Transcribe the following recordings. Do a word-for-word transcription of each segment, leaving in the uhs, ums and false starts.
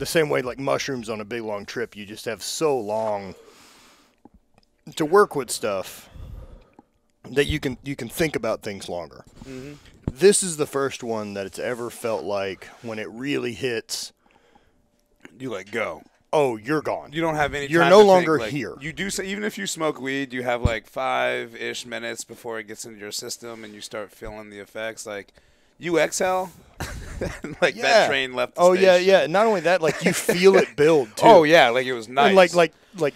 the same way like mushrooms on a big long trip, you just have so long to work with stuff that you can you can think about things longer. Mm-hmm. This is the first one that it's ever felt like when it really hits, you let go. Oh, you're gone. You don't have any time. You're no longer here. You do say, even if you smoke weed, you have like five-ish minutes before it gets into your system and you start feeling the effects. Like, you exhale, like yeah. that train left the Oh, station. yeah, yeah. Not only that, like you feel it build, too. Oh, yeah, like it was nice. And like, like, like.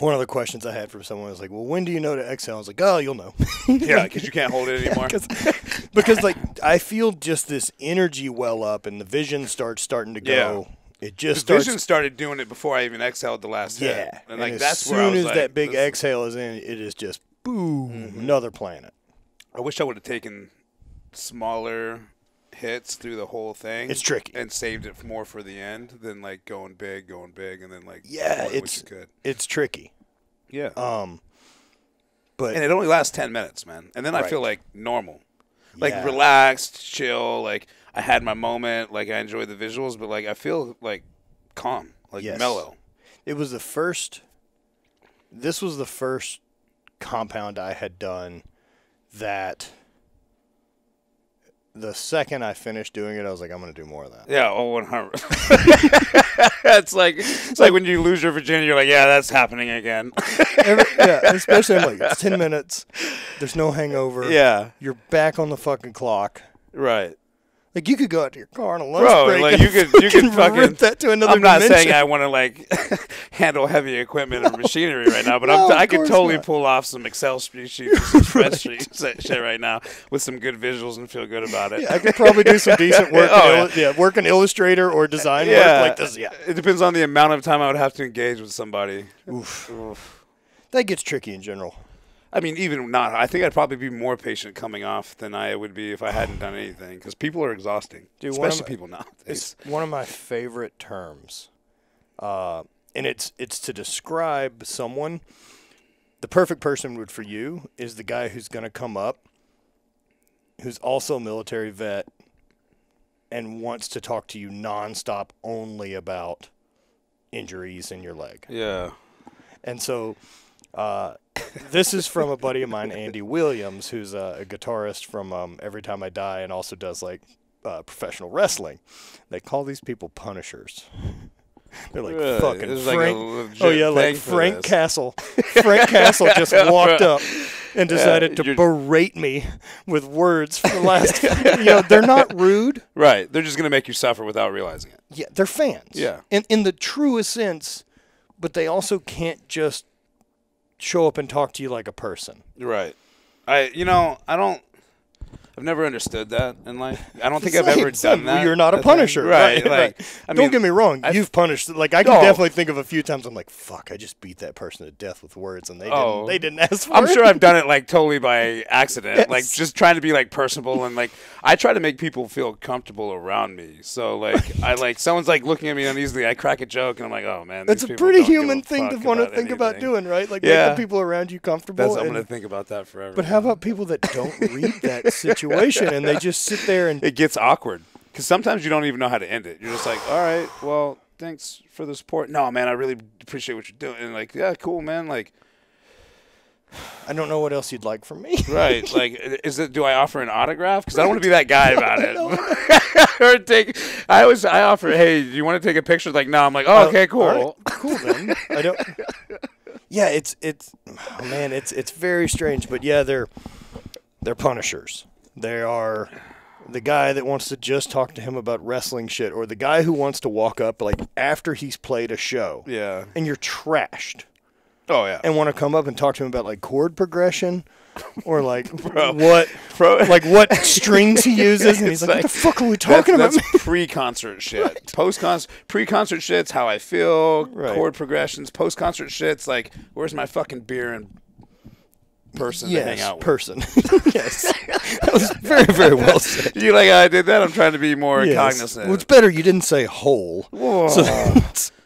One of the questions I had for someone was like, well, when do you know to exhale? I was like, oh, you'll know. Yeah, because you can't hold it anymore. Yeah, because, like, I feel just this energy well up and the vision starts starting to go. Yeah. It just the starts. Vision started doing it before I even exhaled the last yeah. hit. And, and like, as that's soon where I was as like, that big exhale is in, it is just, boom, mm-hmm. another planet. I wish I would have taken smaller hits through the whole thing. It's tricky. And saved it more for the end than like going big, going big, and then like yeah, it's you could. it's tricky. Yeah. Um. But and it only lasts ten minutes, man. And then right. I feel like normal, like yeah. relaxed, chill. Like I had my moment. Like I enjoyed the visuals, but like I feel like calm, like yes. mellow. It was the first. This was the first compound I had done that. The second I finished doing it, I was like, I'm going to do more of that. Yeah, oh, one hundred percent. It's like it's like when you lose your virginity, you're like, yeah, that's happening again. Every, yeah, especially I'm like, it's ten minutes. There's no hangover. Yeah. You're back on the fucking clock. Right. Like, you could go out to your car on a lunch Bro, break like and you could, you could fucking rip that to another I'm not dimension. saying I want to, like, handle heavy equipment no. or machinery right now, but no, I'm t I could totally not. pull off some Excel spreadsheets, some spreadsheets right. shit right now with some good visuals and feel good about it. Yeah, I could probably do some decent work. oh, yeah. yeah, work in Illustrator or design yeah. work like this. Yeah. It depends on the amount of time I would have to engage with somebody. Oof. Oof. That gets tricky in general. I mean, even not. I think I'd probably be more patient coming off than I would be if I hadn't done anything, because people are exhausting, Dude, especially my, people nowadays. It's one of my favorite terms, uh, and it's it's to describe someone. The perfect person would for you is the guy who's going to come up, who's also a military vet, and wants to talk to you nonstop only about injuries in your leg. Yeah, and so. Uh, this is from a buddy of mine, Andy Williams, who's a, a guitarist from um, Every Time I Die and also does, like, uh, professional wrestling. They call these people punishers. They're like, really? fucking Frank. Like oh, yeah, like Frank this. Castle. Frank Castle just walked up and decided yeah, to berate me with words for the last... you know, they're not rude. Right. They're just going to make you suffer without realizing it. Yeah, they're fans. Yeah. In, in the truest sense, but they also can't just... show up and talk to you like a person. Right. I, you know, I don't, I've never understood that in life. I don't think I've like, ever done that. You're not a punisher. Thing. Right. Right. Like, right. I mean, don't get me wrong. I've, you've punished. Like, I can no. definitely think of a few times I'm like, fuck, I just beat that person to death with words and they, oh. didn't, they didn't ask for I'm it. I'm sure I've done it like totally by accident. Yes. Like just trying to be like personable and like, I try to make people feel comfortable around me. So like, I like, someone's like looking at me uneasily. I crack a joke and I'm like, oh man. That's a pretty human thing to want to think anything. about doing, right? Like yeah. making people around you comfortable. That's, and, I'm going to think about that forever. But how about people that don't read that situation? And they just sit there and it gets awkward because sometimes you don't even know how to end it. You're just like, all right, well, thanks for the support. No, man, I really appreciate what you're doing. And like, yeah, cool, man. Like, I don't know what else you'd like from me. Right. Like, is it, do I offer an autograph? Because I don't want to be that guy about it. Or take, I always, I offer, hey, do you want to take a picture? Like, no, I'm like, oh, okay, cool. Right, cool then. I don't, yeah, it's, it's, oh, man, it's, it's very strange, but yeah, they're, they're punishers. They are the guy that wants to just talk to him about wrestling shit, or the guy who wants to walk up like after he's played a show. Yeah. And you're trashed. Oh yeah. And want to come up and talk to him about like chord progression or like bro, what bro. like what strings he uses, and he's like, like, what the fuck are we talking that's, about? That's pre-concert shit. Right. Post-concert pre-concert shit's how I feel, right. chord progressions, post-concert shit's like, where's my fucking beer and person yes, to hang out with. person. Yes. That was very, very well said. You like, I did that? I'm trying to be more yes. cognizant. Well, it's better you didn't say whole. So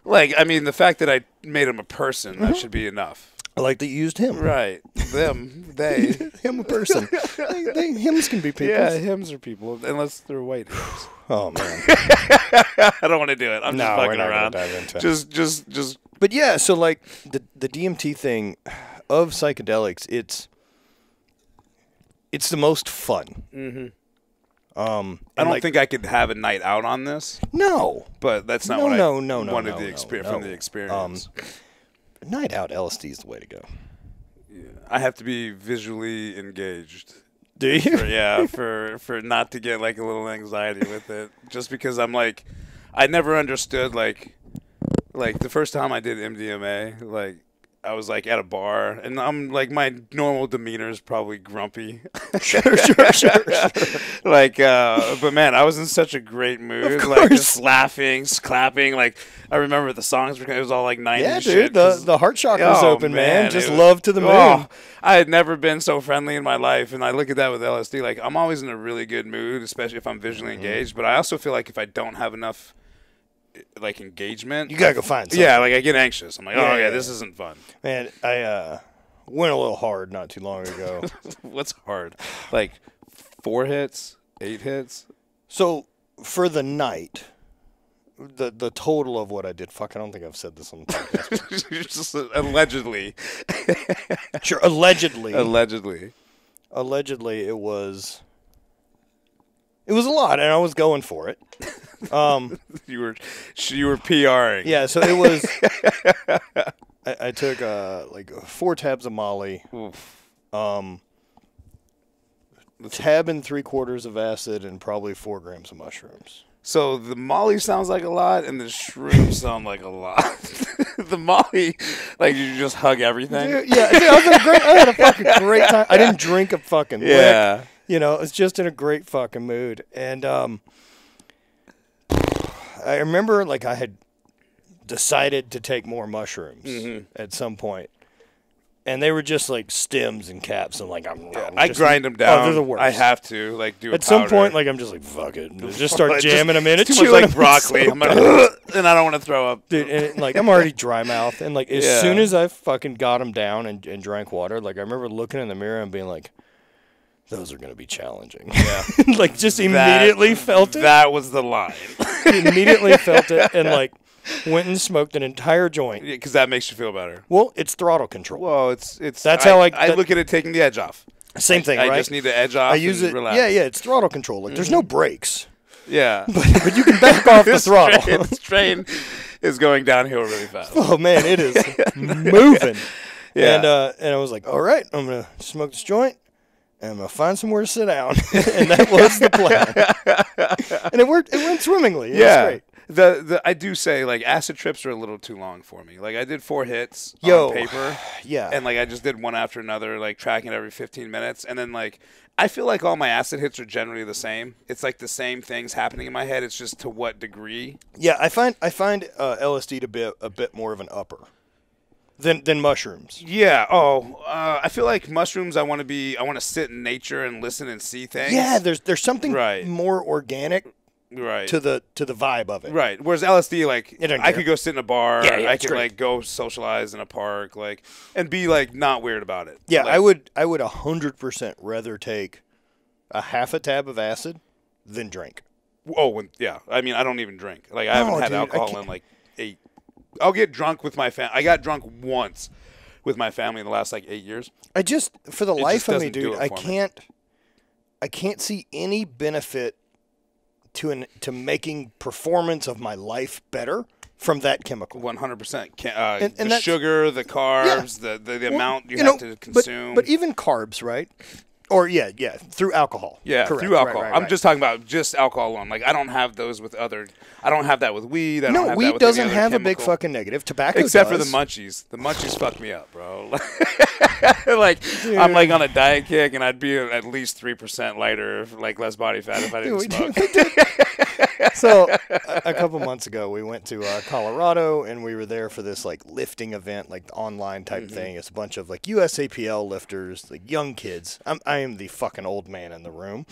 like, I mean, the fact that I made him a person, mm-hmm. that should be enough. I like that you used him. Right. Them. They. Him a person. they, they, hymns can be people. Yeah, hymns are people, unless they're white hymns. Oh, man. I don't want to do it. I'm no, just fucking around. Dive into just, just, just. But yeah, so like the, the D M T thing of psychedelics, it's it's the most fun. Mm-hmm. Um, I don't like, think I could have a night out on this. No. But that's not no, what no, I no, no, wanted no, the exper no, from no. the experience. Um, Night out, L S D is the way to go. Yeah. I have to be visually engaged. Do you? For, yeah, for for not to get like a little anxiety with it, just because I'm like, I never understood like, like the first time I did M D M A, like I was like at a bar, and I'm like my normal demeanor is probably grumpy. Sure, sure, sure. sure. Like, uh, but man, I was in such a great mood, of course. Like just laughing, just clapping, like. I remember the songs were, it was all like nineties yeah, shit. Yeah, dude, the, the heart chakra was oh, open, man. man. Just was, love to the moon. Oh, I had never been so friendly in my life, and I look at that with L S D. Like, I'm always in a really good mood, especially if I'm visually mm-hmm. engaged, but I also feel like if I don't have enough, like, engagement. You gotta go find something. Yeah, like, I get anxious. I'm like, yeah, oh, yeah, yeah, this isn't fun. Man, I uh, went a little hard not too long ago. What's hard? Like, four hits? Eight hits? So, for the night... The the total of what I did. Fuck, I don't think I've said this on the podcast. Just, uh, allegedly. Sure, allegedly. Allegedly. Allegedly, it was... It was a lot, and I was going for it. Um, you were you were PRing. Yeah, so it was... I, I took, uh, like, four tabs of Molly. Oof. Um, tab and three quarters of acid and probably four grams of mushrooms. So the Molly sounds like a lot, and the shrooms sound like a lot. The Molly, like you just hug everything. Dude, yeah, dude, I, was in a great, I had a fucking great time. I didn't drink a fucking yeah. lick. You know, it's just in a great fucking mood. And um, I remember, like, I had decided to take more mushrooms mm-hmm. at some point. And they were just like stems and caps, and like I'm. Yeah, I'm I just, grind them down. Oh, they're the worst. I have to like do. At a some point, like I'm just like fuck it, just start jamming just, them in. It's too much like broccoli, so I'm gonna, and I don't want to throw up, dude. And it, like I'm already dry mouth, and like as yeah. soon as I fucking got them down and, and drank water, like I remember looking in the mirror and being like, those are gonna be challenging. Yeah, like just immediately that, felt it. That was the line. Immediately felt it, and like. Went and smoked an entire joint. Yeah, because that makes you feel better. Well, it's throttle control. Well, it's it's. That's I, how I. That, I look at it taking the edge off. Same thing, I, right? I just need the edge off. I use and it. Relax. Yeah, yeah. It's throttle control. Like, mm-hmm. There's no brakes. Yeah, but, but you can back off the throttle. Train, this train is going downhill really fast. Oh man, it is moving. Yeah, and uh, and I was like, all right, I'm gonna smoke this joint. And I'm going to find somewhere to sit down. And that was the plan. And it worked. It went swimmingly. It yeah. was great. The, the, I do say, like, acid trips are a little too long for me. Like, I did four hits Yo, on paper. Yeah. And, like, I just did one after another, like, tracking every fifteen minutes. And then, like, I feel like all my acid hits are generally the same. It's, like, the same things happening in my head. It's just to what degree. Yeah, I find I find uh, L S D to be a bit more of an upper. Than than mushrooms. Yeah. Oh, uh, I feel like mushrooms. I want to be. I want to sit in nature and listen and see things. Yeah. There's there's something right. more organic. Right. To the to the vibe of it. Right. Whereas L S D, like I could go sit in a bar. Yeah, yeah, I could great. like go socialize in a park, like and be like not weird about it. Yeah. Like, I would I would a hundred percent rather take a half a tab of acid than drink. Oh, when, yeah. I mean, I don't even drink. Like I no, haven't had dude, alcohol in like eight. I'll get drunk with my family. I got drunk once with my family in the last like eight years. I just, for the life of me, dude, I can't, me. I can't see any benefit to an to making performance of my life better from that chemical. One hundred percent. The sugar, the carbs, yeah. the the, the well, amount you, you have know, to consume. But, but even carbs, right? Or, yeah, yeah, through alcohol. Yeah, Correct. through alcohol. Right, right, right. I'm just talking about just alcohol alone. Like, I don't have those with other – I don't have that with weed. I no, don't have weed that with doesn't any other have chemical. a big fucking negative. Tobacco Except does. for the munchies. The munchies fuck me up, bro. Like, dude. I'm, like, on a diet kick, and I'd be at least three percent lighter, like, less body fat if I didn't dude, smoke. Dude, So a, a couple months ago, we went to uh, Colorado, and we were there for this like lifting event, like online type mm-hmm. thing. It's a bunch of like U S A P L lifters, like young kids. I'm I am the fucking old man in the room.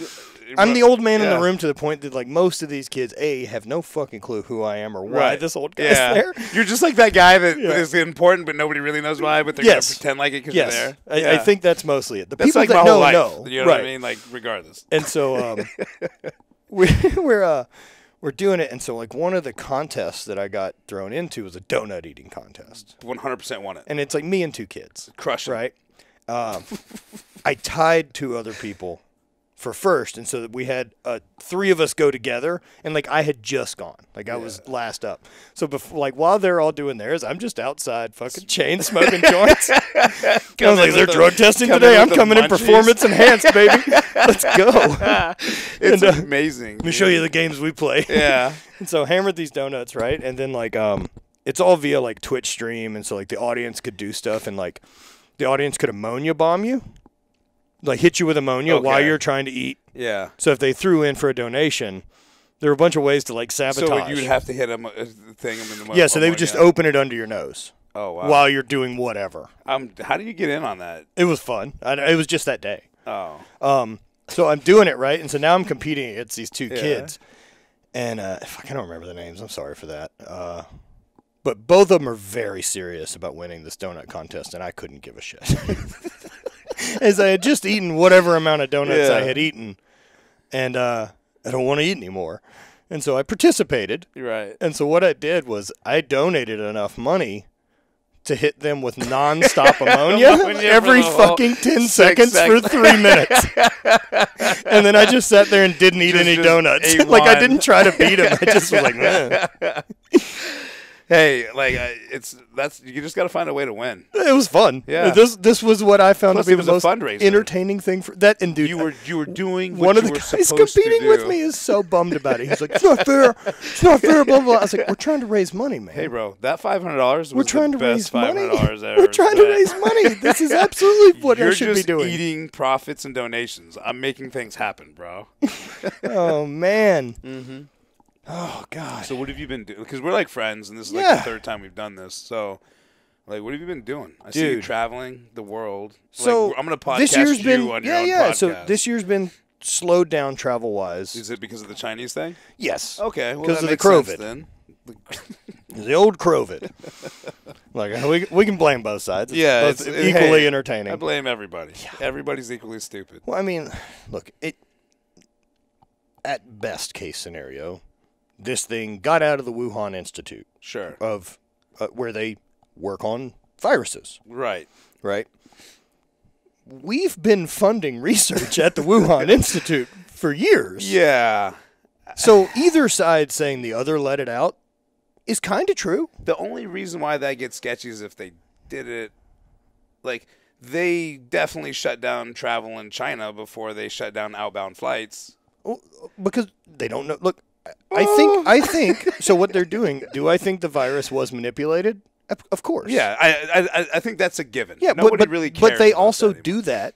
I'm the old man yeah. in the room to the point that like most of these kids a have no fucking clue who I am or why right. this old guy's yeah. there. You're just like that guy that yeah. is important, but nobody really knows why. But they're yes. gonna pretend like it because yes. they're there. I, yeah. I think that's mostly it. The that's people like that my whole know, life, know. You know right. what I mean? Like regardless. And so um, we, we're uh. We're doing it, and so, like, one of the contests that I got thrown into was a donut-eating contest. one hundred percent won it. And it's, like, me and two kids. Crushing. Right? Um, I tied two other people for first, and so that we had uh, three of us go together, and, like, I had just gone. Like, I yeah. was last up. So, before, like, while they're all doing theirs, I'm just outside fucking chain-smoking joints. I was like, they're the, drug testing today. I'm coming munchies. in performance-enhanced, baby. Let's go. It's and, uh, amazing. Let me yeah. show you the games we play. Yeah. And so, hammered these donuts, right? And then, like, um, it's all via, like, Twitch stream, and so, like, the audience could do stuff, and, like, the audience could ammonia bomb you. Like, hit you with ammonia okay. while you're trying to eat. Yeah. So if they threw in for a donation, there were a bunch of ways to, like, sabotage. So you would have to hit a thing. In the yeah, so they would just yeah. open it under your nose. Oh, wow. While you're doing whatever. Um, how do you get in on that? It was fun. I, it was just that day. Oh. Um. So I'm doing it, right? And so now I'm competing against these two yeah. kids. And uh, I don't remember the names. I'm sorry for that. Uh. But both of them are very serious about winning this donut contest, and I couldn't give a shit. As I had just eaten whatever amount of donuts yeah. I had eaten, and uh, I don't want to eat anymore. And so I participated. Right. And so what I did was I donated enough money to hit them with nonstop ammonia, ammonia every fucking ten seconds, seconds for three minutes. And then I just sat there and didn't eat just, any just donuts. Like, I didn't try to beat them. I just was like, man. Hey, like I, it's that's you just got to find a way to win. It was fun. Yeah, this this was what I found Plus to be the most entertaining thing for that. And dude, you were you were doing what one of the guys competing with me is so bummed about it. He's like, it's not fair, it's not fair. Blah blah. I was like, we're trying to raise money, man. Hey, bro, that five hundred dollars was the best five hundred dollars ever. We're trying to raise money. This is absolutely what I should be doing. You're just eating profits and donations. I'm making things happen, bro. Oh man. Mm-hmm. Oh, God. So what have you been doing? Because we're like friends, and this is yeah. like the third time we've done this. So, like, what have you been doing? I Dude. see you traveling the world. So like, I'm going to podcast this year's you been, on your yeah, own yeah. podcast. So this year's been slowed down travel-wise. Is it because of the Chinese thing? Yes. Okay. Because well, of the COVID. Then. The old COVID. Like, we, we can blame both sides. It's yeah. Both it's equally hey, entertaining. I blame everybody. Yeah. Everybody's equally stupid. Well, I mean, look, it at best case scenario, this thing got out of the Wuhan Institute. Sure. Of uh, where they work on viruses. Right. Right. We've been funding research at the Wuhan Institute for years. Yeah. So either side saying the other let it out is kind of true. The only reason why that gets sketchy is if they did it, like, they definitely shut down travel in China before they shut down outbound flights. Oh, because they don't know. Look. I think, I think, so what they're doing, do I think the virus was manipulated? Of course. Yeah, I I, I think that's a given. Yeah, Nobody but, really cares But they also that do that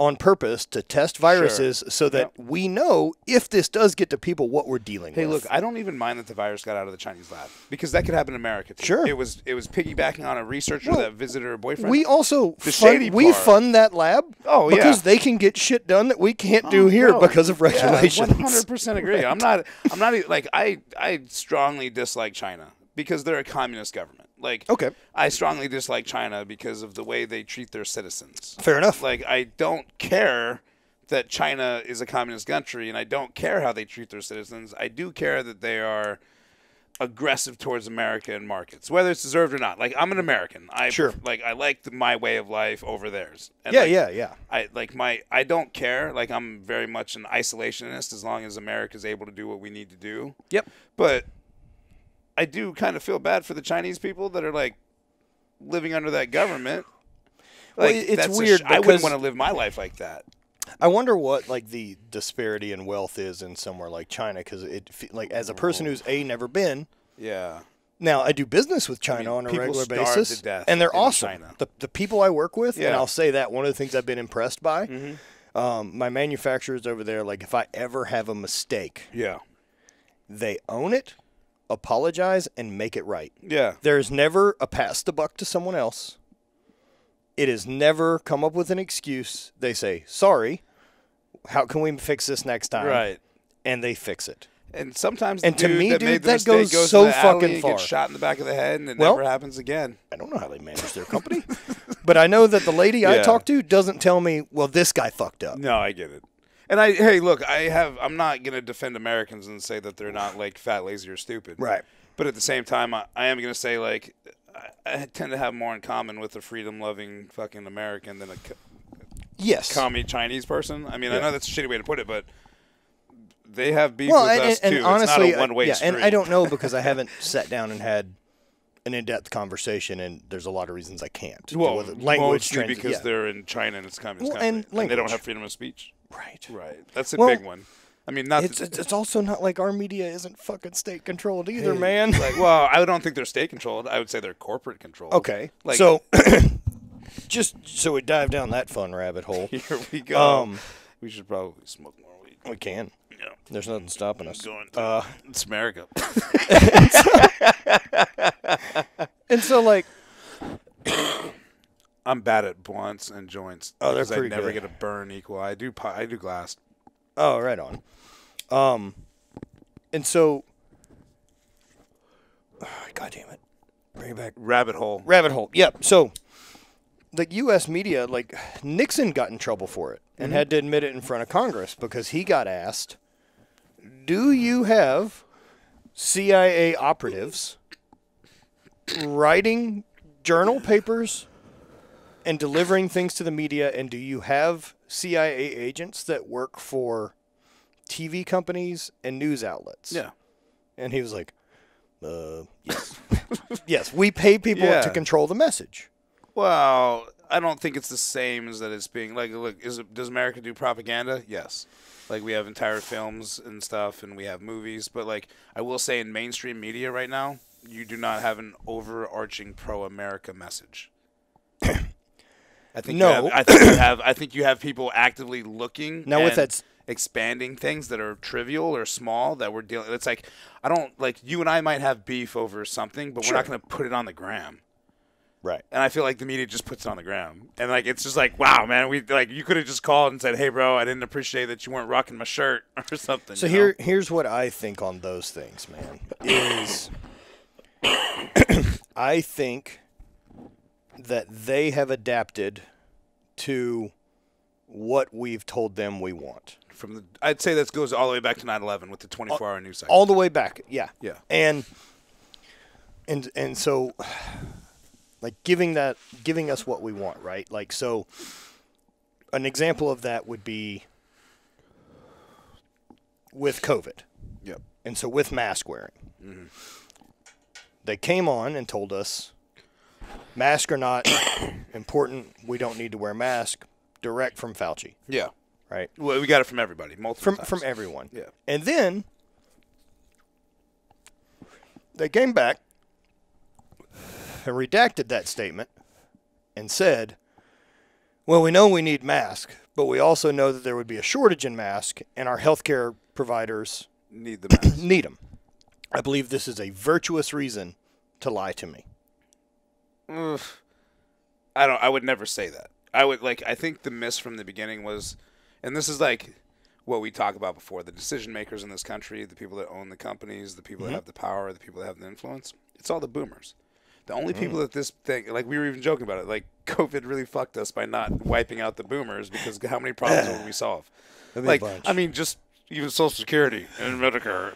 on purpose to test viruses sure. so that yeah. we know if this does get to people what we're dealing hey, with. Hey, look, I don't even mind that the virus got out of the Chinese lab because that could happen in America too. Sure. It was, it was piggybacking on a researcher well, that visited her boyfriend. We also the fund, shady we fund that lab oh, because yeah. they can get shit done that we can't oh, do here no. because of regulations. Yeah, one hundred percent agree. Right. I'm not, I'm not even, like, I, I strongly dislike China because they're a communist government. Like, okay. I strongly dislike China because of the way they treat their citizens. Fair enough. Like, I don't care that China is a communist country, and I don't care how they treat their citizens. I do care that they are aggressive towards America and markets, whether it's deserved or not. Like, I'm an American. I, sure. Like, I like the, my way of life over theirs. And yeah, like, yeah, yeah. I, like, my, I don't care. Like, I'm very much an isolationist as long as America's able to do what we need to do. Yep. But I do kind of feel bad for the Chinese people that are, like, living under that government. Like, well, it's that's weird. I wouldn't want to live my life like that. I wonder what, like, the disparity in wealth is in somewhere like China because, it like, as a person who's, A, never been. Yeah. Now, I do business with China I mean, on a regular basis. To death and they're awesome. The, the people I work with, yeah. and I'll say that, one of the things I've been impressed by, mm-hmm. um, my manufacturers over there, like, if I ever have a mistake. Yeah. they own it, apologize, and make it right. Yeah. There's never a pass the buck to someone else. It is never come up with an excuse. They say, sorry, how can we fix this next time? Right. And they fix it. And sometimes the and to dude me, that dude, made the that mistake goes, goes so the fucking far. Gets shot in the back of the head, and it well, never happens again. I don't know how they manage their company, but I know that the lady yeah. I talked to doesn't tell me, well, this guy fucked up. No, I get it. And I, hey, look, I have, I'm not gonna defend Americans and say that they're not like fat, lazy, or stupid. Right. But at the same time, I, I am gonna say like, I, I tend to have more in common with a freedom-loving fucking American than a co yes commie Chinese person. I mean, yeah. I know that's a shitty way to put it, but. They have beef well, with and, us, and, too. And honestly, it's not a one-way yeah, street. And I don't know because I haven't sat down and had an in-depth conversation, and there's a lot of reasons I can't. Well, language mostly because yeah. they're in China and it's a communist well, country. And, and they don't have freedom of speech. Right. Right. That's a well, big one. I mean, not... It's, it's also not like our media isn't fucking state-controlled either, hey, man. Like, well, I don't think they're state-controlled. I would say they're corporate-controlled. Okay. Like, so, just so we dive down that fun rabbit hole. Here we go. Um, we should probably smoke more weed. We can. No. There's nothing stopping us. Uh, it's America. and, so, and so, like, I'm bad at blunts and joints. Oh, they're pretty I never good. Get a burn equal. I do. I do glass. Oh, right on. Um, and so, oh, God damn it, bring it back. Rabbit hole. Rabbit hole. Yep. So, the U S media, like Nixon, got in trouble for it and mm-hmm. had to admit it in front of Congress because he got asked. Do you have C I A operatives writing journal papers and delivering things to the media? And do you have C I A agents that work for T V companies and news outlets? Yeah. And he was like, uh, yes. yes, we pay people yeah. to control the message. Well, I don't think it's the same as that it's being, like, look, is it, does America do propaganda? Yes. Like, we have entire films and stuff, and we have movies. But, like, I will say in mainstream media right now, you do not have an overarching pro-America message. I think no. You have, I, think you have, I think you have people actively looking now and with that expanding things that are trivial or small that we're dealing with. It's like, I don't, like, you and I might have beef over something, but sure. we're not going to put it on the gram. Right. And I feel like the media just puts it on the ground. And, like, it's just like, wow, man, we like you could have just called and said, hey, bro, I didn't appreciate that you weren't rocking my shirt or something. So here, know? here's what I think on those things, man, is I think that they have adapted to what we've told them we want. From the, I'd say that goes all the way back to nine eleven with the twenty-four hour news cycle. All the way back, yeah. Yeah. And, and, and so... Like giving that, giving us what we want, right? Like, so an example of that would be with COVID. Yep. And so with mask wearing, mm-hmm. they came on and told us mask or not important. We don't need to wear mask direct from Fauci. Yeah. Right. Well, we got it from everybody. Multiple from, times. From everyone. Yeah. And then they came back. And redacted that statement and said, well, we know we need masks, but we also know that there would be a shortage in masks, and our healthcare providers need the masks. need them. I believe this is a virtuous reason to lie to me. Uh, I don't. I would never say that. I would like. I think the miss from the beginning was, and this is like what we talked about before: the decision makers in this country, the people that own the companies, the people mm-hmm. that have the power, the people that have the influence. It's all the boomers. The only people that this thing, like we were even joking about it, like COVID really fucked us by not wiping out the boomers because how many problems would we solve? Like, I mean, just even Social Security and Medicare.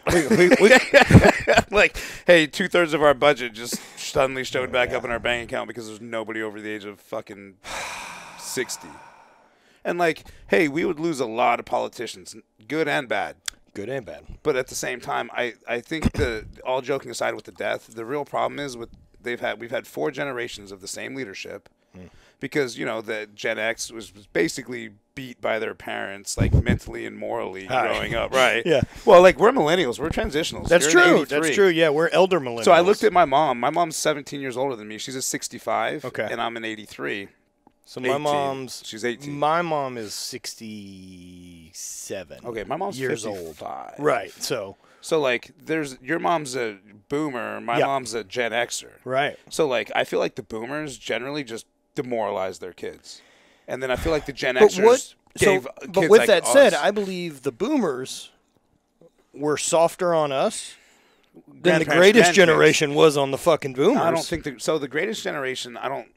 like, hey, two thirds of our budget just suddenly showed back up in our bank account because there's nobody over the age of fucking sixty. And like, hey, we would lose a lot of politicians, good and bad. Good and bad. But at the same time, I, I think the all joking aside with the death, the real problem is with. They've had we've had four generations of the same leadership mm. because you know the Gen X was basically beat by their parents like mentally and morally Hi. growing up, right? Yeah. Well, like we're millennials, we're transitionals. That's You're true. That's true. Yeah, we're elder millennials. So I looked at my mom. My mom's seventeen years older than me. She's a sixty-five, okay, and I'm an eighty-three. So eighteen. My mom's she's eighteen. My mom is sixty-seven. Okay, my mom's years fifty-five. Old. Right. So so like there's your mom's a boomer, my yep. mom's a Gen Xer. Right. So like I feel like the boomers generally just demoralize their kids. And then I feel like the Gen Xers what, gave so, kids But with like that us. said, I believe the boomers were softer on us. Then the greatest generation was on the fucking boomers. I don't think the, so. The greatest generation, I don't.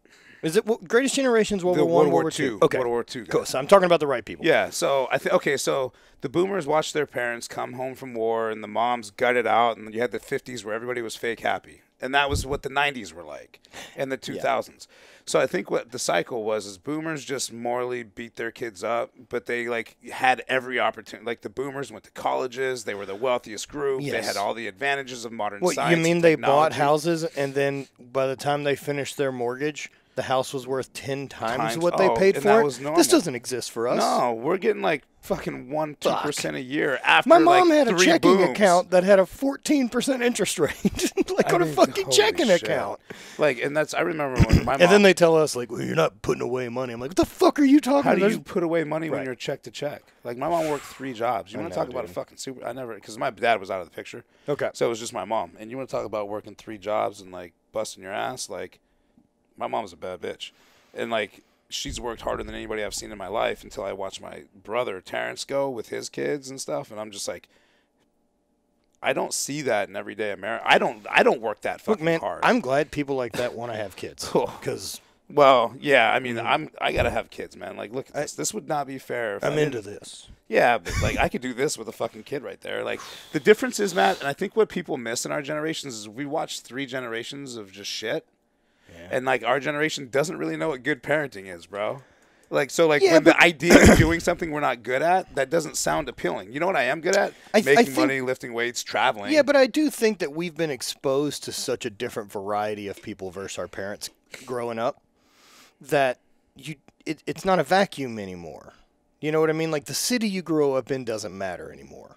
Is it well, greatest generation's World the War One, World War, War Two? Okay, World War Two. Cool. So I'm talking about the right people. Yeah. So I think okay. So the boomers watched their parents come home from war, and the moms gutted out, and you had the fifties where everybody was fake happy, and that was what the nineties were like, and the two thousands. Yeah. So I think what the cycle was is boomers just morally beat their kids up, but they like had every opportunity. Like the boomers went to colleges, they were the wealthiest group, yes. they had all the advantages of modern well, science. You mean they bought houses and then by the time they finished their mortgage, the house was worth ten times, times. what oh, they paid for it? This doesn't exist for us. No, we're getting like fucking one two percent a year after. My mom like had a checking booms. account that had a fourteen percent interest rate, like I on mean, a fucking checking shit. account. Like, and that's I remember when my mom. And then they tell us like, well, you're not putting away money. I'm like, what the fuck are you talking about? How do There's... you put away money right. when you're check to check? Like, my mom worked three jobs. You want to talk dude. about a fucking super? I never, because my dad was out of the picture. Okay, so it was just my mom. And you want to talk about working three jobs and like busting your ass? Like, my mom's a bad bitch, and like. She's worked harder than anybody I've seen in my life until I watch my brother Terrence go with his kids and stuff. And I'm just like, I don't see that in everyday America. I don't, I don't work that fucking Look, man, hard. I'm glad people like that want to have kids. Because, well, yeah, I mean, I'm, I gotta have kids, man. Like, look at this. I, this would not be fair. If I'm I into this. Yeah. But like, I could do this with a fucking kid right there. Like, the difference is, Matt, and I think what people miss in our generations is we watched three generations of just shit. Yeah. And, like, our generation doesn't really know what good parenting is, bro. Like, so, like, yeah, when the idea of doing something we're not good at, that doesn't sound appealing. You know what I am good at? I, Making I think, money, lifting weights, traveling. Yeah, but I do think that we've been exposed to such a different variety of people versus our parents growing up that you it, it's not a vacuum anymore. You know what I mean? Like, the city you grow up in doesn't matter anymore.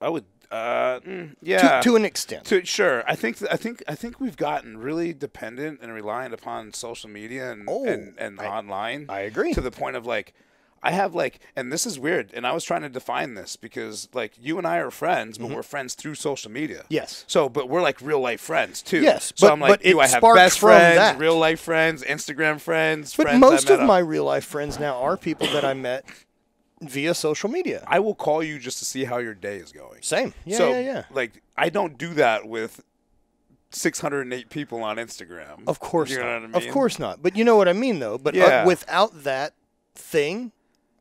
I would Uh, mm, yeah, to, to an extent. To, sure, I think I think I think we've gotten really dependent and reliant upon social media and oh, and, and I, online. I agree. To the point of like, I have like, and this is weird. And I was trying to define this because like you and I are friends, but mm-hmm. we're friends through social media. Yes. So, but we're like real life friends too. Yes. So but, I'm like, do I have best friends, that. real life friends, Instagram friends? But friends most of up. my real life friends now are people that I met via social media. I will call you just to see how your day is going. Same. Yeah, so, yeah, yeah. Like, I don't do that with six hundred eight people on Instagram. Of course you know not. What I mean? Of course not. But you know what I mean, though. But yeah. uh, without that thing,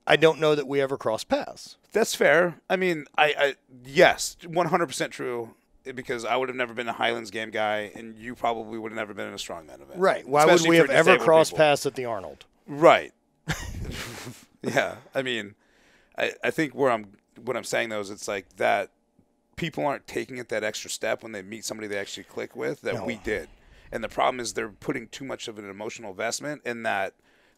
I don't know that we ever cross paths. That's fair. I mean, I, I yes, one hundred percent true. Because I would have never been a Highlands game guy, and you probably would have never been in a strongman event. Right. Why Especially would we have ever crossed paths at the Arnold? Right. Yeah. I mean... I, I think where I'm what I'm saying though is it's like that people aren't taking it that extra step when they meet somebody they actually click with that no. we did, and the problem is they're putting too much of an emotional investment in that.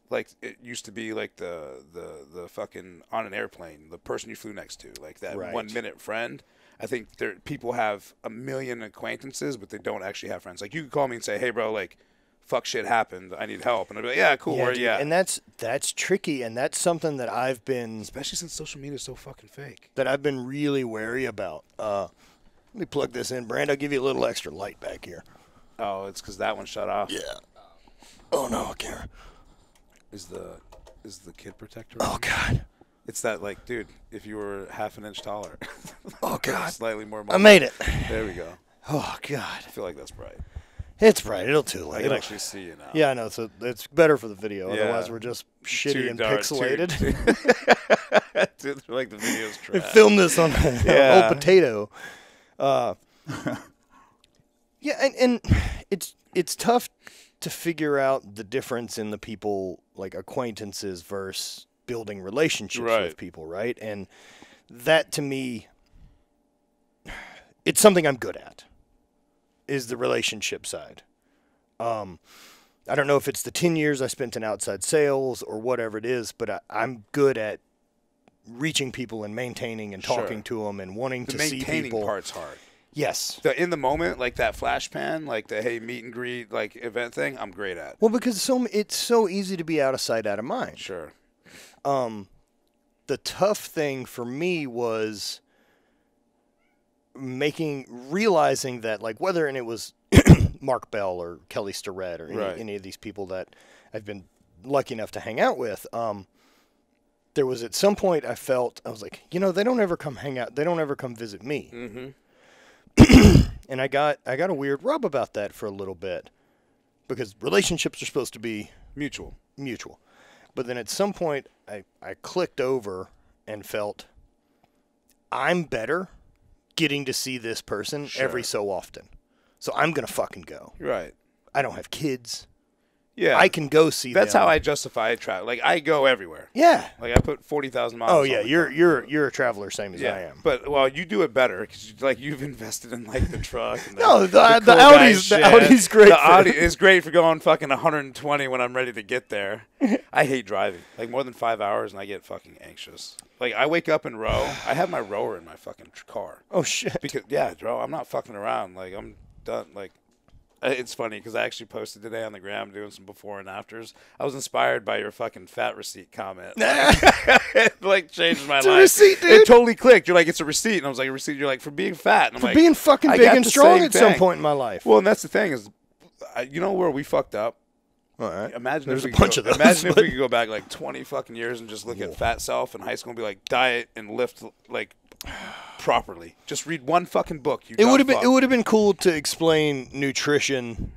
Like it used to be like the the the fucking on an airplane, the person you flew next to, like that right. one minute friend. I think there people have a million acquaintances, but they don't actually have friends. Like you could call me and say, hey bro, like. Fuck shit happened. I need help. And I'd be like, yeah, cool. Yeah, dude, yeah. And that's that's tricky, and that's something that I've been... Especially since social media is so fucking fake. That I've been really wary about. Uh, let me plug this in. Brand, I'll give you a little extra light back here. Oh, it's because that one shut off? Yeah. Oh, no, I care. Is the, is the kid protector... Oh, God. It's that, like, dude, if you were half an inch taller. Oh, God. Slightly more... Muscle. I made it. There we go. Oh, God. I feel like that's bright. It's bright. It'll too late. I can actually see you now. Yeah, I know. So it's better for the video. Yeah. Otherwise, we're just shitty too and dark, pixelated. Too, too. Like the video's trash. I filmed this on an yeah. old potato. Uh, yeah, and, and it's it's tough to figure out the difference in the people, like acquaintances versus building relationships right. with people, right? And that, to me, it's something I'm good at. Is the relationship side. Um, I don't know if it's the ten years I spent in outside sales or whatever it is, but I, I'm good at reaching people and maintaining and talking sure. to them and wanting the to see people. The maintaining part's hard. Yes. The in the moment, like that flash pan, like the hey, meet and greet, like event thing, I'm great at. Well, because so it's so easy to be out of sight, out of mind. Sure. Um, the tough thing for me was making, realizing that, like, whether, and it was Mark Bell or Kelly Starrett or any, right. any of these people that I've been lucky enough to hang out with, um, there was at some point I felt, I was like, you know, they don't ever come hang out. They don't ever come visit me. Mm-hmm. And I got, I got a weird rub about that for a little bit, because relationships are supposed to be mutual, mutual. But then at some point I, I clicked over and felt I'm better getting to see this person sure. every so often. So I'm going to fucking go. Right. I don't have kids. Yeah. I can go see That's them. How I justify travel. Like, I go everywhere. Yeah. Like, I put forty thousand miles. Oh, yeah. You're, you're, you're a traveler, same as yeah. I am. But, well, you do it better because, you, like, you've invested in, like, the truck. And the, no, the, the, the, cool Audi's, the Audi's great. The for Audi is great for going fucking a hundred and twenty when I'm ready to get there. I hate driving. Like, more than five hours, and I get fucking anxious. Like, I wake up and row. I have my rower in my fucking car. Oh, shit. Because, yeah, bro, I'm not fucking around. Like, I'm done. Like, it's funny because I actually posted today on the gram doing some before and afters. I was inspired by your fucking fat receipt comment. Like, it like changed my it's life. A receipt, dude. It totally clicked. You're like, it's a receipt, and I was like, a receipt. You're like, for being fat. And I'm for like, being fucking big and strong at thing. some point in my life. Well, and that's the thing is, you know where we fucked up. All right. Imagine There's if we a bunch go, of those, Imagine but... if we could go back like twenty fucking years and just look Whoa. at fat self in high school and be like, diet and lift like. properly. Just read one fucking book. You it would have been it would have been cool to explain nutrition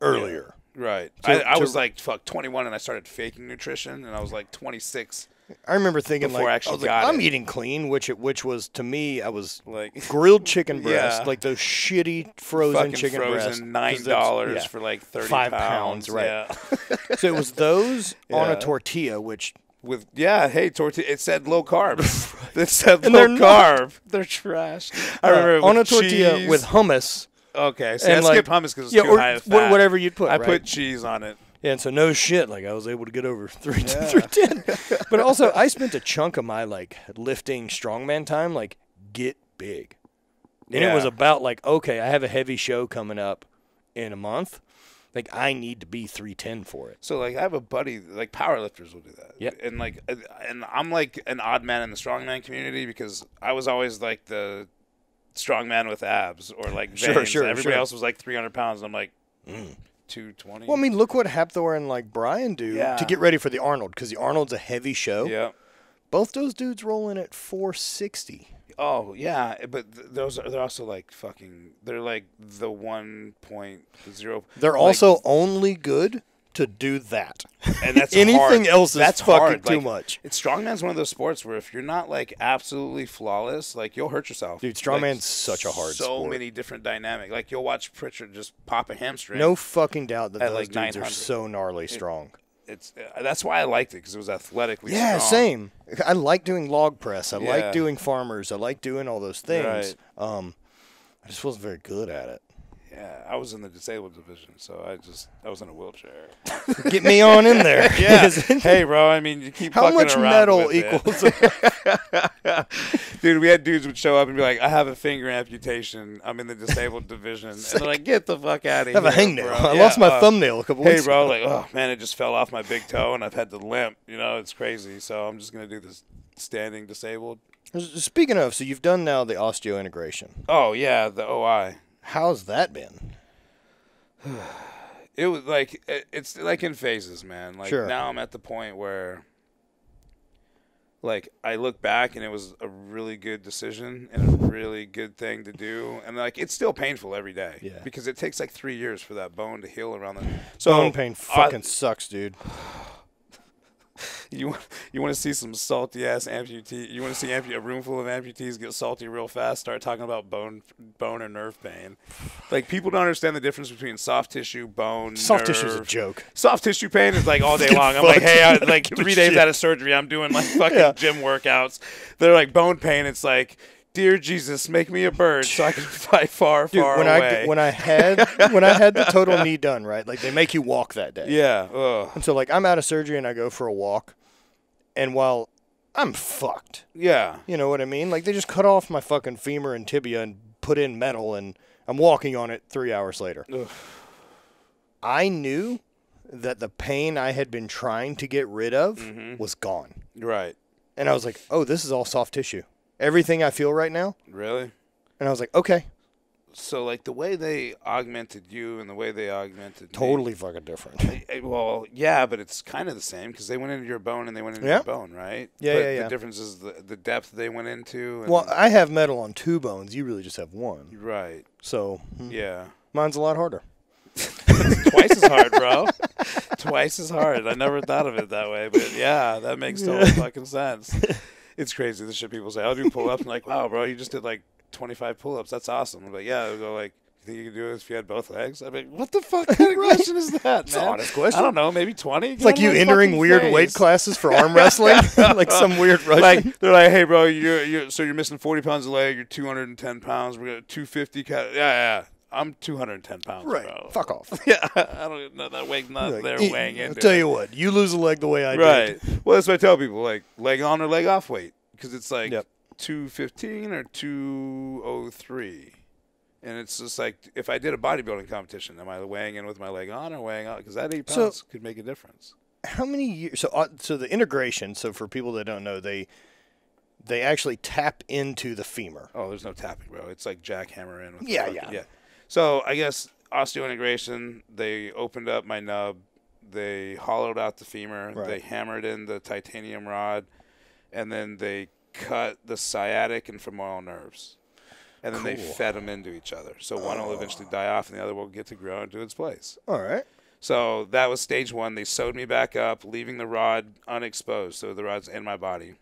earlier. Yeah, right. To, I, to, I was like fuck twenty-one and I started faking nutrition and I was like twenty-six. I remember thinking like, I actually I was got like I'm it. eating clean, which it, which was to me I was like grilled chicken breast, yeah. like those shitty frozen fucking chicken breast, nine dollars yeah. for like thirty five pounds, pounds right? Yeah. So it was those yeah. on a tortilla, which. With yeah, hey tortilla. It said low carb. It said and low they're carb. Not. They're trash. I remember uh, on a tortilla cheese. with hummus. Okay, so I like, skipped hummus because it's yeah, too or high of fat. Whatever you put, I right? put cheese on it. Yeah, and so no shit. Like I was able to get over three yeah. three ten. But also, I spent a chunk of my like lifting strongman time like get big, and yeah. it was about like okay, I have a heavy show coming up in a month. Like, I need to be three ten for it. So, like, I have a buddy, like, powerlifters will do that. Yeah. And, like, and I'm, like, an odd man in the strongman community because I was always, like, the strongman with abs or, like, veins. Sure, sure, Everybody sure. else was, like, three hundred pounds, and I'm, like, mm. two twenty. Well, I mean, look what Hapthor and, like, Brian do yeah. to get ready for the Arnold because the Arnold's a heavy show. Yeah. Both those dudes rolling at four sixty. Oh, yeah, but th those are, they're also like fucking, they're like the one point oh. They're like, also only good to do that. And that's Anything hard. else that's is fucking too like, much. It's strongman's one of those sports where if you're not like absolutely flawless, like you'll hurt yourself. Dude, strongman's like, such a hard so sport. So many different dynamic. Like you'll watch Pritchard just pop a hamstring. No fucking doubt that those like dudes are so gnarly it, strong. It's uh, that's why I liked it because it was athletically yeah strong. Same I like doing log press I yeah. like doing farmers I like doing all those things right. um I just wasn't very good at it. yeah I was in the disabled division, so I just I was in a wheelchair. Get me on in there. Yeah. Hey bro, I mean you keep how much metal equals dude, we had dudes would show up and be like, I have a finger amputation, I'm in the disabled division. It's and like, they're like, get the fuck out of here. I have a hangnail. Bro. I yeah, lost my uh, thumbnail a couple hey, weeks ago. Hey, bro, like, oh, man, it just fell off my big toe, and I've had to limp. You know, it's crazy. So I'm just going to do this standing disabled. Speaking of, so you've done now the osteo integration. Oh, yeah, the O I. How's that been? It was like, it, it's like in phases, man. Like sure. Now I'm at the point where... Like, I look back, and it was a really good decision and a really good thing to do. And, like, it's still painful every day. Yeah. Because it takes, like, three years for that bone to heal around the so, bone pain fucking I, sucks, dude. You, you want to see some salty-ass amputee? You want to see ampu a room full of amputees get salty real fast, start talking about bone bone and nerve pain. Like, people don't understand the difference between soft tissue, bone, Soft nerve. tissue's a joke. Soft tissue pain is, like, all day long. I'm like, hey, I, like, three days shit. out of surgery, I'm doing, like, fucking yeah. gym workouts. They're like, bone pain, it's like, dear Jesus, make me a bird so I can fly far, Dude, far when away. I, when, I had, when I had the total knee done, right, like, they make you walk that day. Yeah. Ugh. And so, like, I'm out of surgery, and I go for a walk. And while I'm fucked. Yeah. You know what I mean? Like, they just cut off my fucking femur and tibia and put in metal and I'm walking on it three hours later. Ugh. I knew that the pain I had been trying to get rid of mm-hmm. was gone. Right. And I was like, oh, this is all soft tissue. Everything I feel right now. Really? And I was like, okay. So, like, the way they augmented you and the way they augmented Totally me, fucking different. I, well, yeah, but it's kind of the same because they went into your bone and they went into yeah. your bone, right? Yeah, but yeah, yeah. The difference is the, the depth they went into. And well, I have metal on two bones. You really just have one. Right. So, yeah. Mine's a lot harder. Twice as hard, bro. Twice as hard. I never thought of it that way, but, yeah, that makes total yeah. fucking sense. It's crazy, the shit people say. I'll do pull-ups and like, wow, bro, you just did, like, twenty-five pull-ups. That's awesome. I'm like, yeah. They'll go like, you think you could do this if you had both legs? I'm like, what the fuck kind of question is that, it's man? An honest question. I don't know. Maybe twenty? It's like you entering weird face. weight classes for arm wrestling. Like some weird Russian. Like, they're like, hey, bro, you're, you're, so you're missing forty pounds a leg. You're two hundred ten pounds. We're going to two fifty. Yeah, yeah. I'm two hundred ten pounds, right. bro. Fuck off. Yeah, I don't even know that weight. Not like, there e weighing in. I'll tell you what. You lose a leg the way I right. did. Right. Well, that's what I tell people. Like, leg on or leg off weight. Because it's like yep. two fifteen or two oh three. And it's just like, if I did a bodybuilding competition, am I weighing in with my leg on or weighing out? Because that eight pounds so, could make a difference. How many years? So, uh, so the integration, so for people that don't know, they... They actually tap into the femur. Oh, there's no tapping, bro. It's like jackhammer in. With yeah, the yeah. yeah. So I guess osteointegration, they opened up my nub. They hollowed out the femur. Right. They hammered in the titanium rod. And then they cut the sciatic and femoral nerves. And then cool. they fed them into each other. So oh. one will eventually die off and the other will get to grow into its place. All right. So that was stage one. They sewed me back up, leaving the rod unexposed. So the rod's in my body.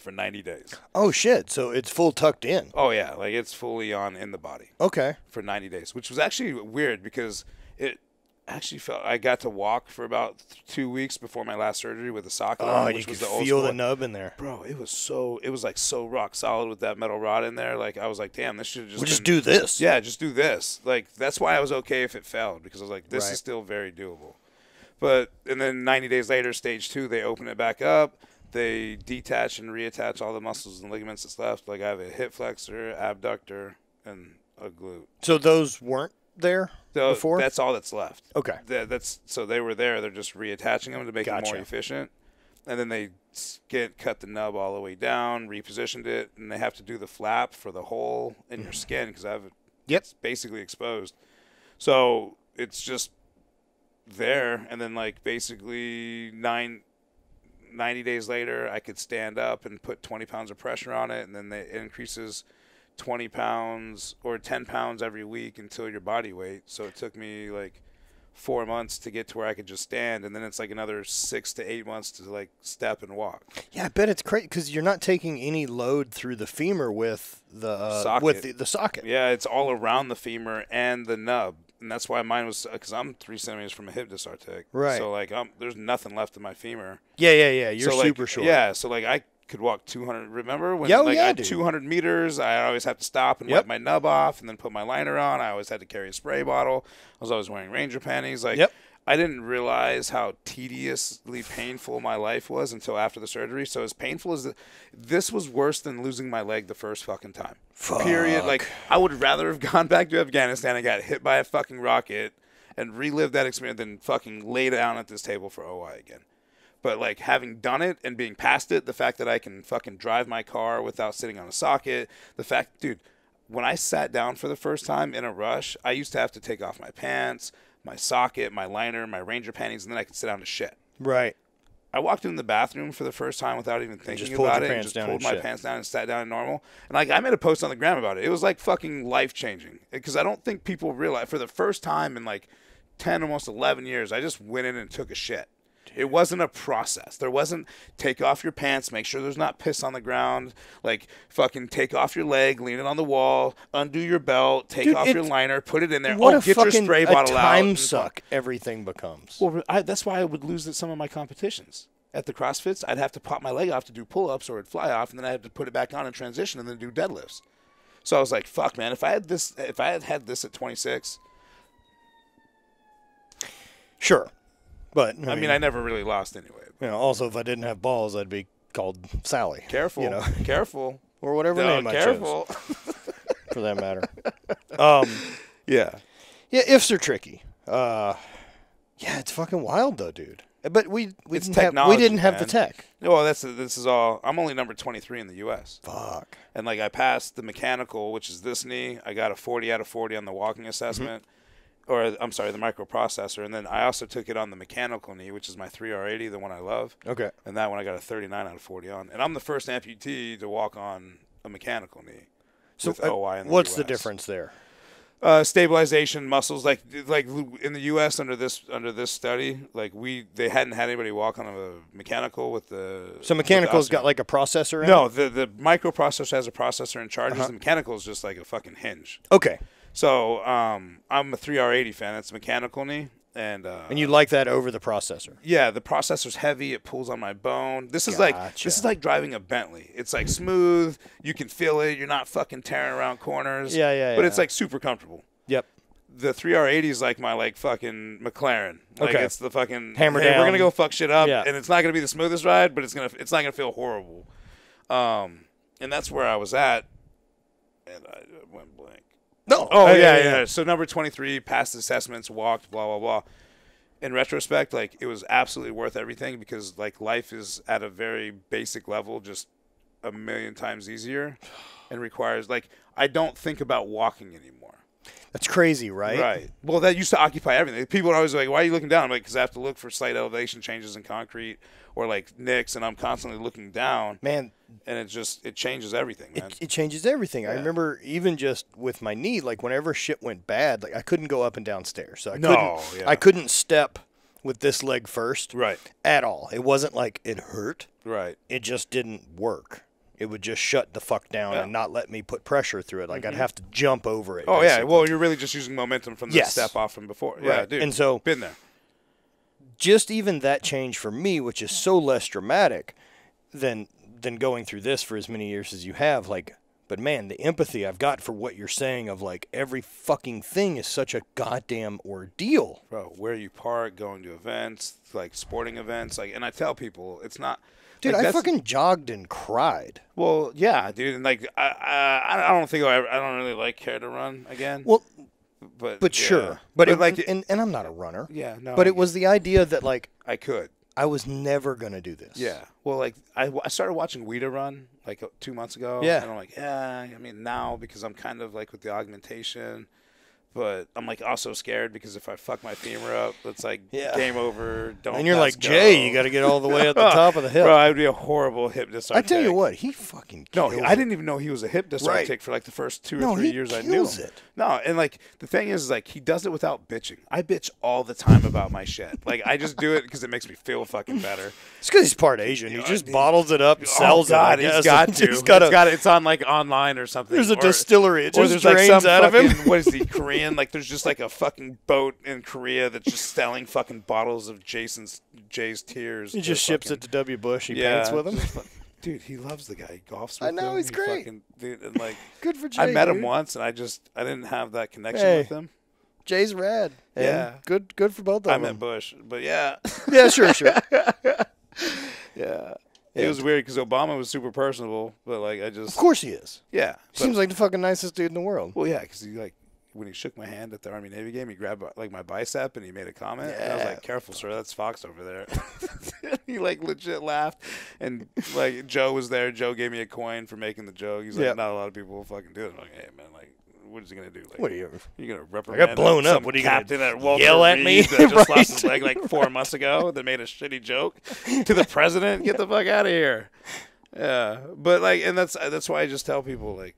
For ninety days. Oh, shit. So it's full tucked in. Oh, yeah. Like, it's fully on in the body. Okay. For ninety days, which was actually weird because it actually felt – I got to walk for about two weeks before my last surgery with a socket oh, on. Oh, you could feel the nub in there. Bro, it was so – it was, like, so rock solid with that metal rod in there. Like, I was like, damn, this should have just – We'll just do this. Yeah, just do this. Like, that's why I was okay if it failed because I was like, this right. is still very doable. But – and then ninety days later, stage two, they open it back up. They detach and reattach all the muscles and ligaments that's left. Like I have a hip flexor, abductor, and a glute. So those weren't there so before? That's all that's left. Okay. That, that's so they were there. They're just reattaching them to make gotcha. It more efficient. And then they get, cut the nub all the way down, repositioned it, and they have to do the flap for the hole in mm. your skin because I have it yep. it's basically exposed. So it's just there, and then like basically nine. ninety days later, I could stand up and put twenty pounds of pressure on it, and then it increases twenty pounds or ten pounds every week until your body weight. So it took me like four months to get to where I could just stand, and then it's like another six to eight months to like step and walk. Yeah, I bet it's crazy because you're not taking any load through the femur with the uh, socket. with the, the socket. Yeah, it's all around the femur and the nub. And that's why mine was because I'm three centimeters from a hip disartic. Right. So like, um, there's nothing left in my femur. Yeah, yeah, yeah. You're so, super like, short. Yeah. So like, I could walk two hundred. Remember when yeah, like yeah, I had two hundred meters? I always have to stop and yep. wipe my nub off, and then put my liner on. I always had to carry a spray bottle. I was always wearing Ranger panties. Like, yep. I didn't realize how tediously painful my life was until after the surgery. So as painful as the, this was worse than losing my leg the first fucking time. Fuck. Period. Like, I would rather have gone back to Afghanistan and got hit by a fucking rocket and relived that experience than fucking lay down at this table for O I again. But, like, having done it and being past it, the fact that I can fucking drive my car without sitting on a socket, the fact, dude, when I sat down for the first time in a rush, I used to have to take off my pants, my socket, my liner, my Ranger panties, and then I could sit down to shit. Right. I walked in the bathroom for the first time without even thinking about it and just pulled my pants down and sat down normal. And like I made a post on the gram about it. It was like fucking life-changing because I don't think people realize for the first time in like ten, almost eleven years, I just went in and took a shit. It wasn't a process. There wasn't take off your pants, make sure there's not piss on the ground, like fucking take off your leg, lean it on the wall, undo your belt, take Dude, off your liner, put it in there. What oh, a get fucking your spray bottle a time out. Suck everything becomes. Well, I, that's why I would lose at some of my competitions. At the CrossFits, I'd have to pop my leg off to do pull-ups or it'd fly off, and then I'd have to put it back on and transition and then do deadlifts. So I was like, fuck, man, if I had this, if I had had this at twenty-six. Sure. But I mean, I mean, I never really lost anyway. You know, also, if I didn't have balls, I'd be called Sally. Careful. You know? Careful. Or whatever no, name I chose. Careful. for that matter. Um, yeah. Yeah, ifs are tricky. Uh, yeah, it's fucking wild, though, dude. But we we didn't have, we didn't have the tech. No, that's this is all. I'm only number twenty-three in the U S Fuck. And like I passed the mechanical, which is this knee. I got a forty out of forty on the walking assessment, mm-hmm. or I'm sorry, the microprocessor. And then I also took it on the mechanical knee, which is my three R eighty, the one I love. Okay. And that one I got a thirty-nine out of forty on. And I'm the first amputee to walk on a mechanical knee. So with O I in the U S. What's the difference there? Uh, stabilization, muscles, like like in the U S under this under this study, like we they hadn't had anybody walk on a mechanical with the. So mechanical's got like a processor. In no, it? the the microprocessor has a processor and charges. Uh-huh. The mechanical is just like a fucking hinge. Okay. So um, I'm a three R eighty fan. It's mechanical knee, and uh, and you like that over the processor. Yeah, the processor's heavy. It pulls on my bone. This is gotcha. like this is like driving a Bentley. It's like smooth. You can feel it. You're not fucking tearing around corners. Yeah, yeah. But yeah. It's like super comfortable. Yep. The three R eighty is like my like fucking McLaren. Like okay. It's the fucking hammer hey, down. We're gonna go fuck shit up, yeah. and it's not gonna be the smoothest ride, but it's gonna it's not gonna feel horrible. Um, and that's where I was at, and I went blank. No. Oh, oh yeah, yeah, yeah. yeah. So number twenty-three, passed assessments, walked, blah blah blah. In retrospect, like it was absolutely worth everything because like life is at a very basic level, just a million times easier, and requires like I don't think about walking anymore. That's crazy, right? Right. Well, that used to occupy everything. People are always like, why are you looking down? I'm like, because I have to look for slight elevation changes in concrete or, like, nicks, and I'm constantly looking down. Man. And it just it changes everything, man. It, it changes everything. Yeah. I remember even just with my knee, like, whenever shit went bad, like, I couldn't go up and down stairs. So I no. Couldn't, yeah. I couldn't step with this leg first right. at all. It wasn't like it hurt. Right. It just didn't work. It would just shut the fuck down yeah. and not let me put pressure through it. Like, mm-hmm. I'd have to jump over it. Oh, basically. Yeah. Well, you're really just using momentum from the yes. step off from before. Right. Yeah, dude. And so, been there. Just even that change for me, which is so less dramatic than, than going through this for as many years as you have. Like, but, man, the empathy I've got for what you're saying of, like, every fucking thing is such a goddamn ordeal. Bro, where you park, going to events, like, sporting events. like, And I tell people, it's not... Dude, like I fucking jogged and cried. Well, yeah, dude, and like I, I, I don't think I, ever, I don't really like care to run again. Well, but but yeah. sure, but, but it, like, and and I'm not a runner. Yeah, no. But it was the idea that like I could, I was never gonna do this. Yeah. Well, like I, I started watching Weta run like two months ago. Yeah. And I'm like, yeah. I mean, now because I'm kind of like with the augmentation. But I'm, like, also scared because if I fuck my femur up, it's, like, yeah. game over. Don't And you're like, go. Jay, you got to get all the way at the top of the hip. Bro, I'd be a horrible hip disc architect. I tell you what, he fucking killed No, I didn't even know he was a hip disc right. architect for, like, the first two or no, three years I knew him. It. No, and, like, the thing is, like, he does it without bitching. I bitch all the time about my shit. Like, I just do it because it makes me feel fucking better. It's because he's part Asian. He just bottles it up and sells oh, God, it. He's got to. He's got to. It's on, like, online or something. There's a or, distillery. It just drains like out fucking, of him. What is he, Korean? Like, there's just, like, a fucking boat in Korea that's just selling fucking bottles of Jason's Jay's tears. He just ships fucking, it to W. Bush. He yeah, paints with him. Dude, he loves the guy. He golfs with him. I know, him. he's he great. Fucking, dude, and like, good for Jay, I met dude. him once, and I just I didn't have that connection hey, with him. Jay's rad. Yeah. Good good for both of them. I met Bush, but yeah. Yeah, sure, sure. yeah. It was weird because Obama was super personable, but, like, I just... Of course he is. Yeah. But, seems like the fucking nicest dude in the world. Well, yeah, because he, like... When he shook my hand at the Army Navy game, he grabbed like my bicep and he made a comment. Yeah. And I was like, "Careful, sir, that's Fox over there." He like legit laughed, and like Joe was there. Joe gave me a coin for making the joke. He's like, yep. "Not a lot of people will fucking do it." I'm like, "Hey, man, like, what is he gonna do? Like, what are you? You gonna reprimand? I got blown up. What are you captain gonna at Walter yell at me? That just right. lost his leg like four months ago. That made a shitty joke to the president. Get the fuck out of here." Yeah, but like, and that's that's why I just tell people like.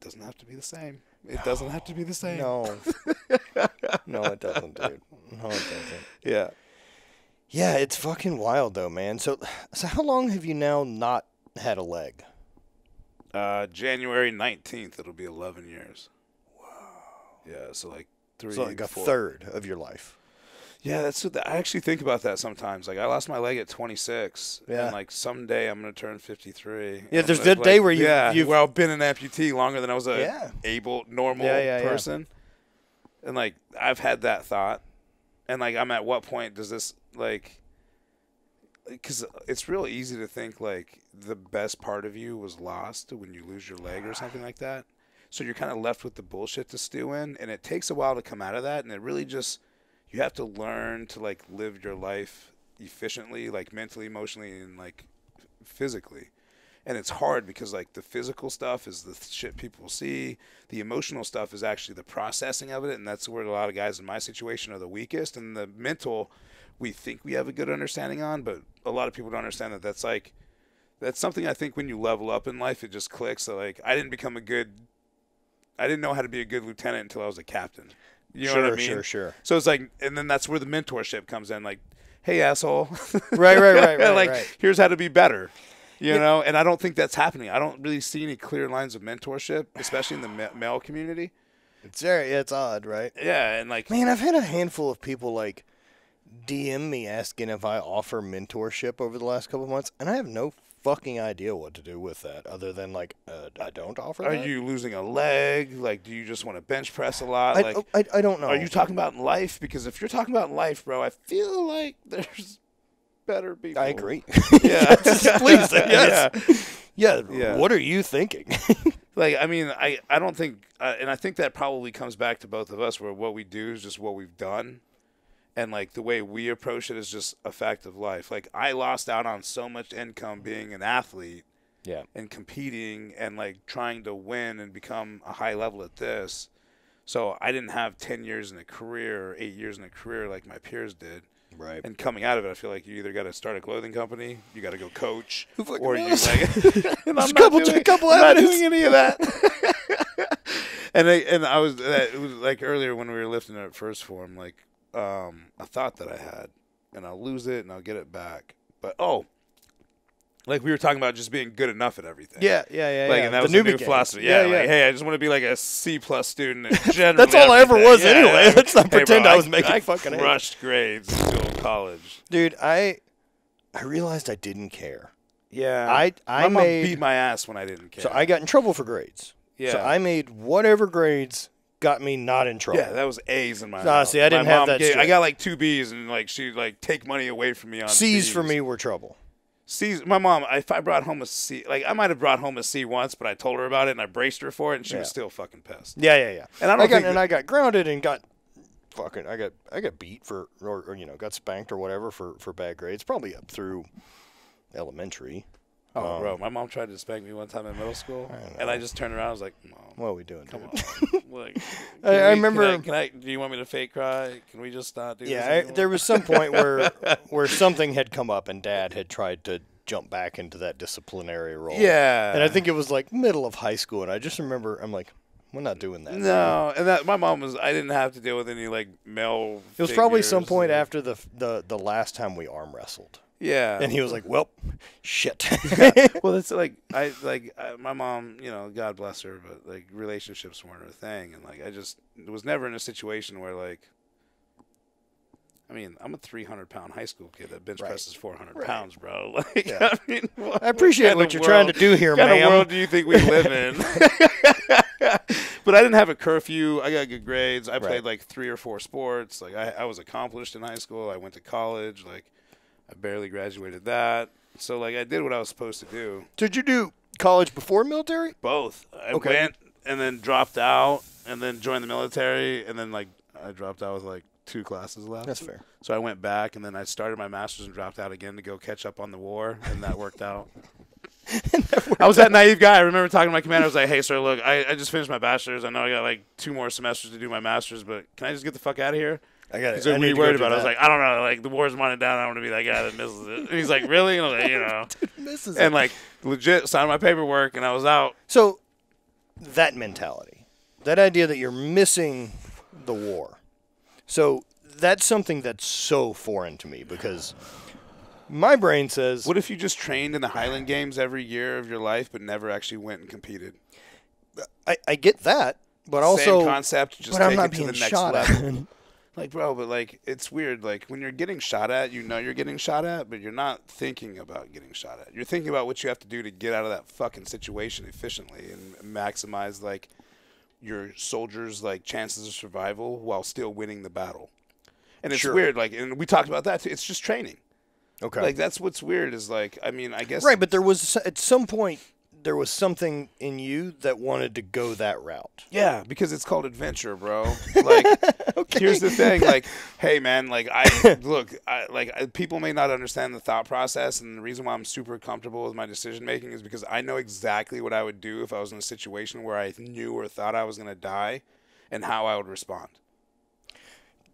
Doesn't have to be the same. It no. doesn't have to be the same. No. No, it doesn't, dude. No, it doesn't. Yeah. Yeah, it's fucking wild, though, man. So, so how long have you now not had a leg? Uh, January nineteenth, it'll be eleven years. Wow. Yeah, so like three. So like a four. third of your life. Yeah, that's what the, I actually think about that sometimes. Like I lost my leg at twenty-six, yeah. and like someday I'm gonna turn fifty-three. Yeah, there's that like, day where you yeah you've, where I've been an amputee longer than I was a yeah. able normal yeah, yeah, person, yeah. and like I've had that thought, and like I'm at what point does this like because it's real easy to think like the best part of you was lost when you lose your leg or something like that. So you're kind of left with the bullshit to stew in, and it takes a while to come out of that. And it really just, you have to learn to like live your life efficiently, like mentally, emotionally, and like physically. And it's hard because like the physical stuff is the shit people see. The emotional stuff is actually the processing of it. And that's where a lot of guys in my situation are the weakest. And the mental, we think we have a good understanding on, but a lot of people don't understand that that's like, that's something I think when you level up in life, it just clicks. So like, I didn't become a good, I didn't know how to be a good lieutenant until I was a captain. You know sure, what I mean? Sure, sure. So it's like, and then that's where the mentorship comes in. Like, hey, asshole. Right, right, right, right. Like, right. Here's how to be better. You know, and I don't think that's happening. I don't really see any clear lines of mentorship, especially in the ma male community. It's very, it's odd, right? Yeah, and like, man, I've had a handful of people like D M me asking if I offer mentorship over the last couple of months, and I have no fucking idea what to do with that, other than like, uh, I don't offer. Are that. you losing a leg? Like, do you just want to bench press a lot? I, like, I, I don't know. Are you talking about life? Because if you're talking about life, bro, I feel like there's better people. I agree. Yeah. Please. Yes. Yeah. Yeah. Yeah. What are you thinking? Like, I mean, I, I don't think, uh, and I think that probably comes back to both of us, where what we do is just what we've done. And, like, the way we approach it is just a fact of life. Like, I lost out on so much income being an athlete. Yeah. And competing and, like, trying to win and become a high level at this. So I didn't have ten years in a career or eight years in a career like my peers did. Right. And coming out of it, I feel like you either got to start a clothing company, you got to go coach, or you like, and I'm not, couple, doing, couple I'm not doing any of that. and I, and I was, that, it was like earlier when we were lifting at first form, like um, a thought that I had, and I'll lose it and I'll get it back. But oh, like we were talking about just being good enough at everything. Yeah, yeah, yeah. Like, yeah. And that the was the new philosophy. Yeah, yeah, yeah. Like, hey, I just want to be like a C plus student. Generally, that's all I ever was yeah, anyway. Yeah. Let's not hey, pretend bro, I was I, making I fucking crushed grades until college. Dude, I I realized I didn't care. Yeah, I I my made, mom beat my ass when I didn't care. So I got in trouble for grades. Yeah, so I made whatever grades got me not in trouble. Yeah, that was A's in my honestly. Nah, I didn't my have that. Gave, I got like two B's, and like she'd like take money away from me on C's. B's. For me were trouble. C's, my mom, if I brought home a C, like I might have brought home a C once, but I told her about it and I braced her for it, and she yeah. was still fucking pissed. Yeah, yeah, yeah. And I, don't I got think and I got grounded and got fucking I got I got beat for or, or you know got spanked or whatever for for bad grades, probably up through elementary. Oh, um, bro, my mom tried to spank me one time in middle school, I and I just turned around. I was like, Mom, what are we doing? Come dude? on, like, I, we, I remember. Can I, can I, do you want me to fake cry? Can we just not do? Yeah, this I, there was some point where where something had come up, and Dad had tried to jump back into that disciplinary role. Yeah, and I think it was like middle of high school, and I just remember, I'm like, we're not doing that. No, right? And that my mom was. I didn't have to deal with any like male. It was probably some point like, after the the the last time we arm wrestled. Yeah, and he was like, "Well, shit." Yeah. Well, it's like I like I, my mom, you know, God bless her, but like relationships weren't her thing, and like I just was never in a situation where like, I mean, I'm a three hundred pound high school kid that bench right. presses four hundred right. pounds, bro. Like, yeah. I mean, what, I appreciate what, what you're world, trying to do here, man. What kind of world do you think we live in? But I didn't have a curfew. I got good grades. I right. played like three or four sports. Like I, I was accomplished in high school. I went to college. Like. I barely graduated that. So, like, I did what I was supposed to do. Did you do college before military? Both. I okay. went and then dropped out and then joined the military. And then, like, I dropped out with, like, two classes left. That's fair. So I went back and then I started my master's and dropped out again to go catch up on the war. And that worked out. that worked I was that out. naive guy. I remember talking to my commander. I was like, hey, sir, look, I, I just finished my bachelor's. I know I got, like, two more semesters to do my master's, but can I just get the fuck out of here? I got it. He's like, what are you worried about? I was like, I don't know. Like, the war's winding down. I want to be that guy that misses it. And he's like, really? And I was like, you know. Dude misses it. And, like, legit signed my paperwork, and I was out. So that mentality, that idea that you're missing the war. So that's something that's so foreign to me because my brain says. What if you just trained in the Highland Games every year of your life but never actually went and competed? I, I get that, but also. Same concept, just take it to the next level. Like, bro, but, like, it's weird. Like, when you're getting shot at, you know you're getting shot at, but you're not thinking about getting shot at. You're thinking about what you have to do to get out of that fucking situation efficiently and maximize, like, your soldiers' like chances of survival while still winning the battle. And it's sure. weird. Like, and we talked about that, too. It's just training. Okay. Like, that's what's weird is, like, I mean, I guess. Right, but there was, at some point, there was something in you that wanted to go that route. Yeah, because it's called adventure, bro. Like, okay. Here's the thing. Like, hey, man, like, I, look, I, like, I, people may not understand the thought process, and the reason why I'm super comfortable with my decision-making is because I know exactly what I would do if I was in a situation where I knew or thought I was going to die and how I would respond.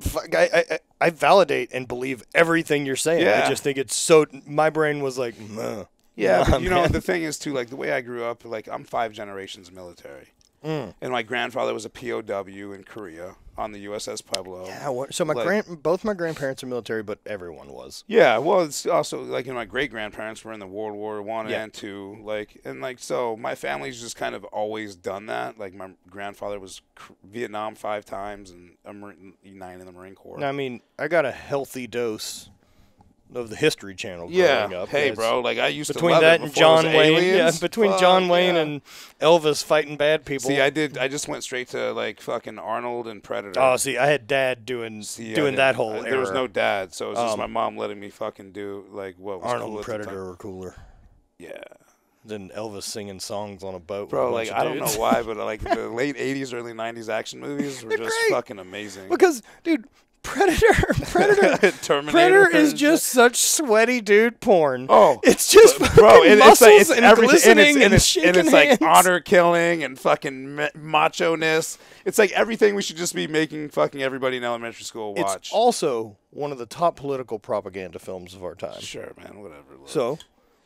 Fuck, I, I I validate and believe everything you're saying. Yeah. I just think it's so. My brain was like, nah. Yeah, nah, but, you man. know, the thing is too, like the way I grew up, like I'm five generations military, mm. and my grandfather was a P O W in Korea on the U S S Pueblo. Yeah, well, so my like, grand, both my grandparents are military, but everyone was. Yeah, well, it's also like you know, my great grandparents were in the World War One yeah. and Two, like and like so my family's just kind of always done that. Like my grandfather was Vietnam five times and nine in the Marine Corps. Now, I mean, I got a healthy dose of the History Channel growing yeah. up. Hey, bro, like I used between to love it before John it was Wayne, aliens. Yeah, between Fuck, John Wayne yeah. and Elvis fighting bad people. See, I did. I just went straight to like fucking Arnold and Predator. Oh, see, I had dad doing see, doing that whole. I, there was no dad, so it was um, just my mom letting me fucking do like what was Arnold cool and Predator were cooler. Yeah. Than Elvis singing songs on a boat. Bro, with a like, I dudes. don't know why, but like the late eighties, early nineties action movies were just great. fucking amazing. Because, dude. Predator, Predator, Predator is just such sweaty dude porn. Oh, it's just but, bro, it, it's like it's everything, and, and, and it's, and it's like honor killing and fucking macho ness. It's like everything we should just be making fucking everybody in elementary school watch. It's also one of the top political propaganda films of our time. Sure, man, whatever. Look. So.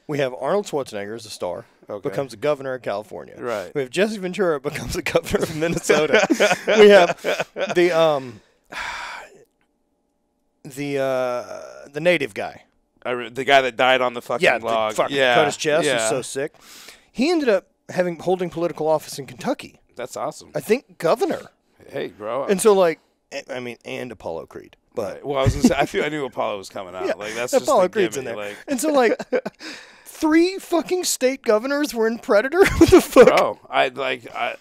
We have Arnold Schwarzenegger as a star, okay. becomes the governor of California. Right. We have Jesse Ventura becomes the governor of Minnesota. We have the um, the uh, the native guy, I re the guy that died on the fucking yeah, log. Fucking yeah, cut his chest. Yeah. Was so sick. He ended up having holding political office in Kentucky. That's awesome. I think governor. Hey, bro. And so like, I mean, and Apollo Creed. But right. well, I was gonna say, I feel I knew Apollo was coming out. Yeah, like that's Apollo just Creed's in there. Like. And so like, three fucking state governors were in Predator. What the fuck? Bro, I like I.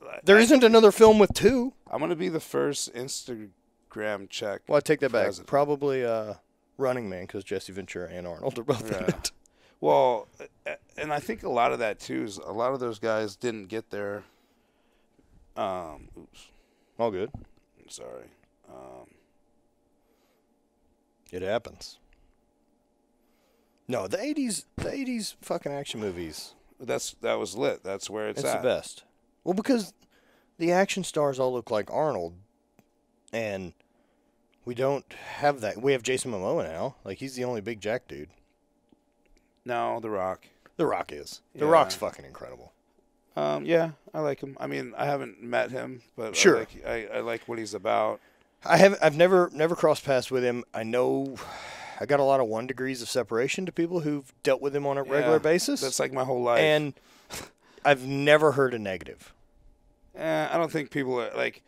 I there I, isn't another film with two. I'm gonna be the first Instagram check. Well, I take that president. back. Probably uh, Running Man because Jesse Ventura and Arnold are both yeah. in it. Well, and I think a lot of that too is a lot of those guys didn't get their. Um, oops. All good. I'm sorry. Um. It happens. No, the eighties, the eighties fucking action movies. That's that was lit. That's where it's, it's at. It's the best. Well, because the action stars all look like Arnold, and we don't have that. We have Jason Momoa now. Like he's the only big jack dude. No, The Rock. The Rock is. The yeah. Rock's fucking incredible. Um, yeah, I like him. I mean, I haven't met him, but sure, I like, I, I like what he's about. I have I've never never crossed paths with him. I know I got a lot of one degrees of separation to people who've dealt with him on a yeah, regular basis. That's like my whole life. And I've never heard a negative. Eh, I don't think people are like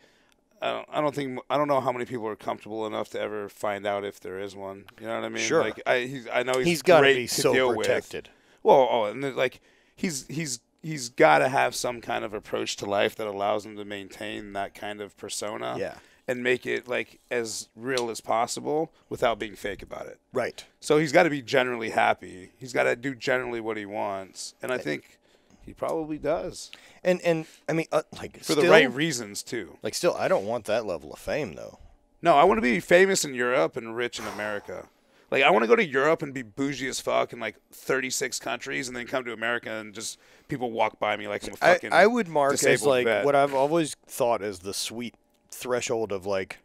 I don't I don't think I don't know how many people are comfortable enough to ever find out if there is one. You know what I mean? Sure. Like I he's, I know he's He's got to be so protected. Well, oh, and like he's he's he's got to have some kind of approach to life that allows him to maintain that kind of persona. Yeah. And make it like as real as possible without being fake about it. Right. So he's got to be generally happy. He's got to do generally what he wants, and I think he probably does. And and I mean, uh, like for still, the right reasons too. Like still, I don't want that level of fame though. No, I want to be famous in Europe and rich in America. Like I want to go to Europe and be bougie as fuck in like thirty-six countries, and then come to America and just people walk by me like I'm a fucking. I, I would mark as like vet. What I've always thought is the sweet threshold of like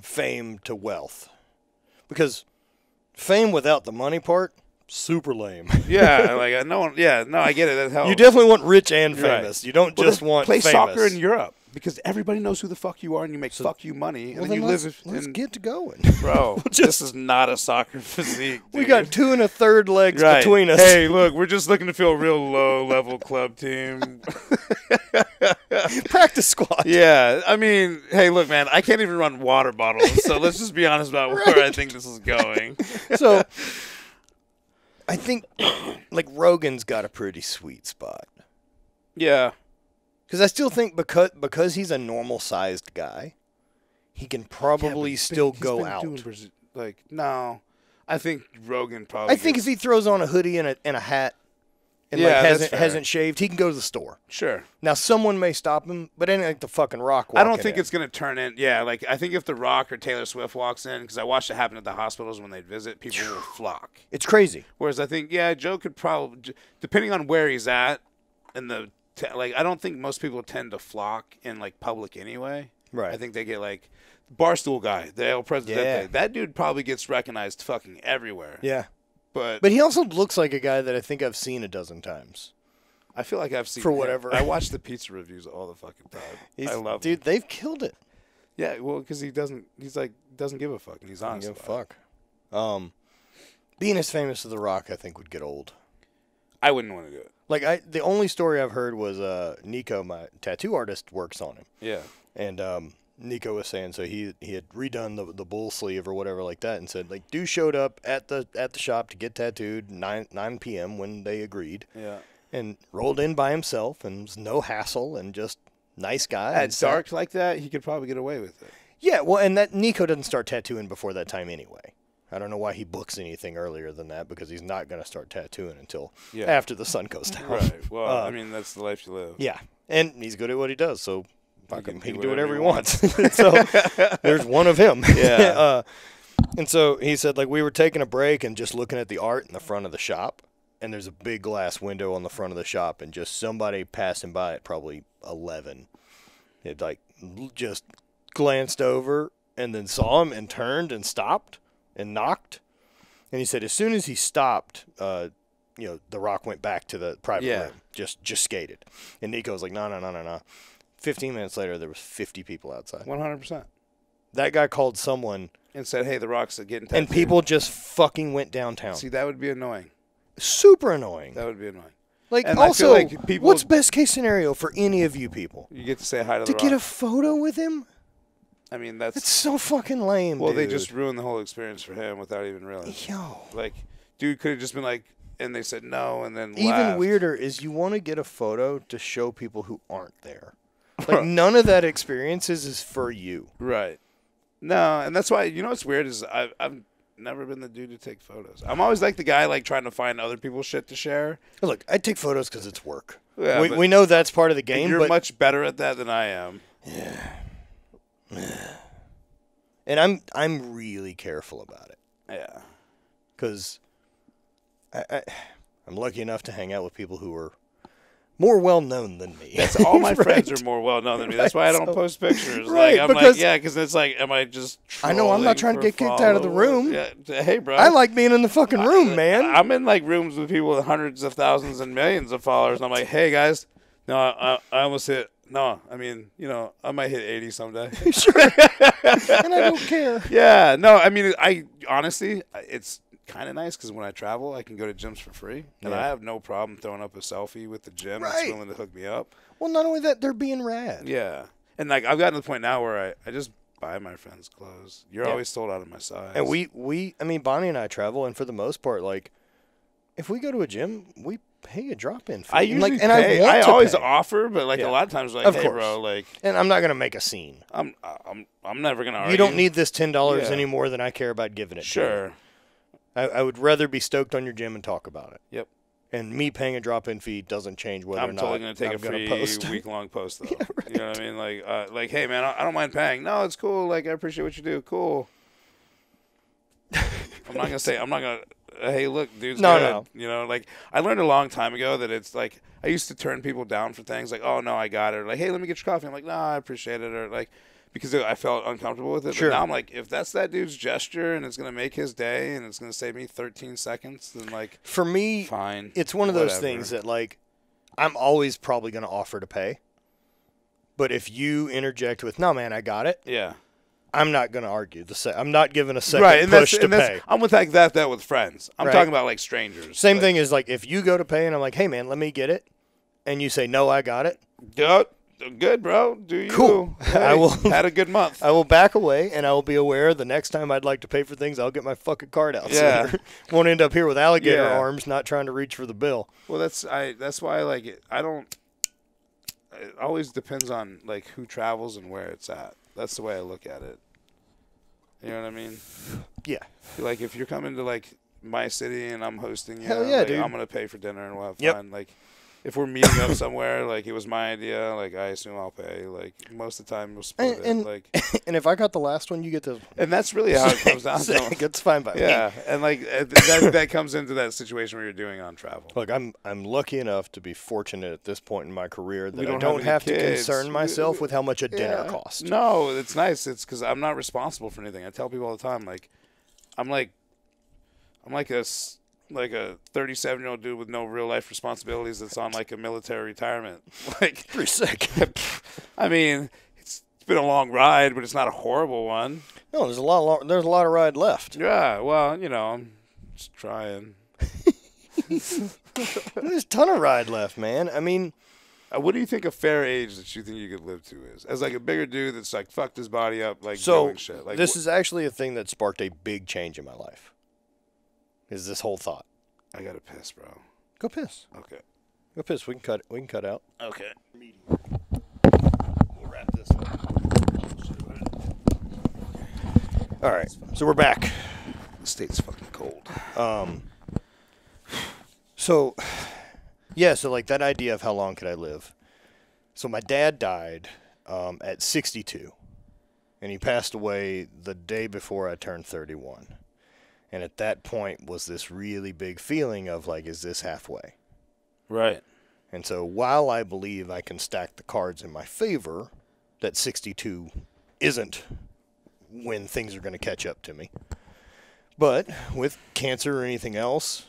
fame to wealth, because fame without the money part super lame. Yeah, like no one. Yeah, no, I get it. That's how you definitely want rich and famous. Right. You don't well, just want play famous. soccer in Europe because everybody knows who the fuck you are and you make so, fuck you money and well, then, then you let's, live. Let's in, get to going, bro. We'll just, this is not a soccer physique. Dude. We got two and a third legs right. between us. Hey, look, we're just looking to feel a real low level club team. Practice squad. Yeah, I mean, hey, look, man, I can't even run water bottles, so let's just be honest about right. where I think this is going. So, I think, like, Rogan's got a pretty sweet spot. Yeah. Because I still think because, because he's a normal-sized guy, he can probably yeah, but, still but go out. Doing, like, no. I think Rogan probably. I think if he throws on a hoodie and a and a hat, and yeah, like hasn't hasn't shaved, he can go to the store. Sure. Now someone may stop him, but it ain't like the fucking Rock. I don't think in. it's gonna turn in. Yeah, like I think if the Rock or Taylor Swift walks in, because I watched it happen at the hospitals when they'd visit, people will flock. It's crazy. Whereas I think yeah, Joe could probably, depending on where he's at, and the like, I don't think most people tend to flock in like public anyway. Right. I think they get like Barstool guy, the El Presidente. Yeah. That dude probably gets recognized fucking everywhere. Yeah. But but he also looks like a guy that I think I've seen a dozen times. I feel like I've seen for him. whatever. I watch the pizza reviews all the fucking time. He's, I love dude. Him. They've killed it. Yeah, well, because he doesn't. He's like doesn't give a fuck. And he's honest. Give a fuck. It. Um, being as famous as The Rock, I think would get old. I wouldn't want to do it. Like I, the only story I've heard was uh, Nico, my tattoo artist, works on him. Yeah. And um, Nico was saying so he he had redone the the bull sleeve or whatever like that, and said like dude showed up at the at the shop to get tattooed nine nine p.m. when they agreed. Yeah, and rolled in by himself and was no hassle and just nice guy. At dark sat. like that, he could probably get away with it. Yeah, well, and that Nico doesn't start tattooing before that time anyway. I don't know why he books anything earlier than that because he's not going to start tattooing until yeah. after the sun goes down. Right. Well, uh, I mean that's the life you live. Yeah, and he's good at what he does, so. He can, he can do whatever he wants. So there's one of him. Yeah. uh, and so he said, like, we were taking a break and just looking at the art in the front of the shop, and there's a big glass window on the front of the shop, and just somebody passing by at probably eleven, it like just glanced over and then saw him and turned and stopped and knocked. And he said as soon as he stopped, uh, you know, The Rock went back to the private yeah. room, just just skated. And Nico's like, no, no, no, no, no. Fifteen minutes later, there was fifty people outside. One hundred percent. That guy called someone and said, "Hey, The Rock's getting tattooed." And people just fucking went downtown. See, that would be annoying. Super annoying. That would be annoying. Like, and also, I feel like people, what's best case scenario for any of you people? You get to say hi to The Rock. To get a photo with him. I mean, that's that's so fucking lame. Well, dude. They just ruined the whole experience for him without even realizing. Yo, like, dude could have just been like, and they said no, and then even laughed. Weirder is you want to get a photo to show people who aren't there. Like, none of that experiences is for you. Right. No, and that's why, you know what's weird is I've, I've never been the dude to take photos. I'm always like the guy, like, trying to find other people's shit to share. Look, I take photos because it's work. Yeah, we, we know that's part of the game. You're but much better at that than I am. Yeah. And I'm, I'm really careful about it. Yeah. Because I, I, I'm lucky enough to hang out with people who are more well-known than me. That's all my right. friends are more well-known than me. That's why I don't so, post pictures. Right, like, I'm because, like, yeah, because it's like, am I just I know I'm not trying to get kicked followers. out of the room. Yeah. Hey, bro. I like being in the fucking room, I, man. I'm in, like, rooms with people with hundreds of thousands and millions of followers, and I'm like, hey, guys, no, I, I almost hit, no, I mean, you know, I might hit eighty someday. Sure. And I don't care. Yeah, no, I mean, I honestly, it's kind of nice because when I travel, I can go to gyms for free, and yeah. I have no problem throwing up a selfie with the gym right. that's willing to hook me up. Well, not only that, they're being rad. Yeah, and like I've gotten to the point now where I, I just buy my friends' clothes. You're yeah. always sold out of my size. And we we I mean Bonnie and I travel, and for the most part, like if we go to a gym, we pay a drop in fee. I usually like, and pay. I, want I to always pay. offer, but like yeah. a lot of times, like of hey, course. bro, like, and I'm not gonna make a scene. I'm I'm I'm never gonna argue. You don't need this ten dollars yeah. any more than I care about giving it. Sure. To I, I would rather be stoked on your gym and talk about it. Yep. And me paying a drop-in fee doesn't change whether I'm or not I'm totally going to take I'm a free post. week-long post, though. Yeah, right. You know what I mean? Like, uh, like, hey, man, I don't mind paying. No, it's cool. Like, I appreciate what you do. Cool. I'm not going to say, I'm not going to, hey, look, dude's no, good. No. You know, like, I learned a long time ago that it's like, I used to turn people down for things. Like, oh, no, I got it. Or like, hey, let me get your coffee. I'm like, nah, I appreciate it. Or like, because I felt uncomfortable with it. Sure. But now I'm like, if that's that dude's gesture and it's going to make his day and it's going to save me thirteen seconds, then, like, for me, fine. It's one of whatever. those things that, like, I'm always probably going to offer to pay. But if you interject with, no, man, I got it. Yeah. I'm not going to argue. The se I'm not giving a second right, and push that's, to and pay. I'm with like that, that with friends. I'm right. talking about, like, strangers. Same like, thing is, like, if you go to pay and I'm like, hey, man, let me get it. And you say, no, I got it. Dude. Good, bro. Do you? Cool. Hey, I will. Had a good month. I will back away, and I will be aware the next time I'd like to pay for things, I'll get my fucking card out. Yeah. Sooner. Won't end up here with alligator yeah. arms, not trying to reach for the bill. Well, that's I. That's why I like it. I don't. It always depends on like who travels and where it's at. That's the way I look at it. You know what I mean? Yeah. Like, if you're coming to, like, my city and I'm hosting you, Hell yeah, like, dude. I'm going to pay for dinner and we'll have yep. fun. Like, if we're meeting up somewhere, like, it was my idea, like, I assume I'll pay. Like, most of the time we'll split and, it. And, like, and if I got the last one, you get to. And that's really how it comes down to. It's fine by me. Yeah. And, like, that, that comes into that situation where you're doing on travel. Look, I'm I'm lucky enough to be fortunate at this point in my career that we don't I don't have, have to concern myself we, we, with how much a yeah. dinner costs. No, it's nice. It's because I'm not responsible for anything. I tell people all the time, like, I'm like, I'm like a. like a thirty-seven-year-old dude with no real-life responsibilities that's on, like, a military retirement. Like, pretty sick. I mean, it's, it's been a long ride, but it's not a horrible one. No, there's a lot of, long, there's a lot of ride left. Yeah, well, you know, I'm just trying. There's a ton of ride left, man. I mean, uh, what do you think a fair age that you think you could live to is? As, like, a bigger dude that's, like, fucked his body up, like, so doing shit. Like, this is actually a thing that sparked a big change in my life. Is this whole thought? I gotta piss, bro. Go piss. Okay. Go piss. We can cut. We can cut out. Okay. We'll wrap this up. All right. So we're back. The state's fucking cold. Um. So, yeah. So like that idea of how long could I live? So my dad died um, at sixty-two, and he passed away the day before I turned thirty-one. And at that point was this really big feeling of, like, is this halfway? Right. And so while I believe I can stack the cards in my favor, that sixty-two isn't when things are going to catch up to me. But with cancer or anything else,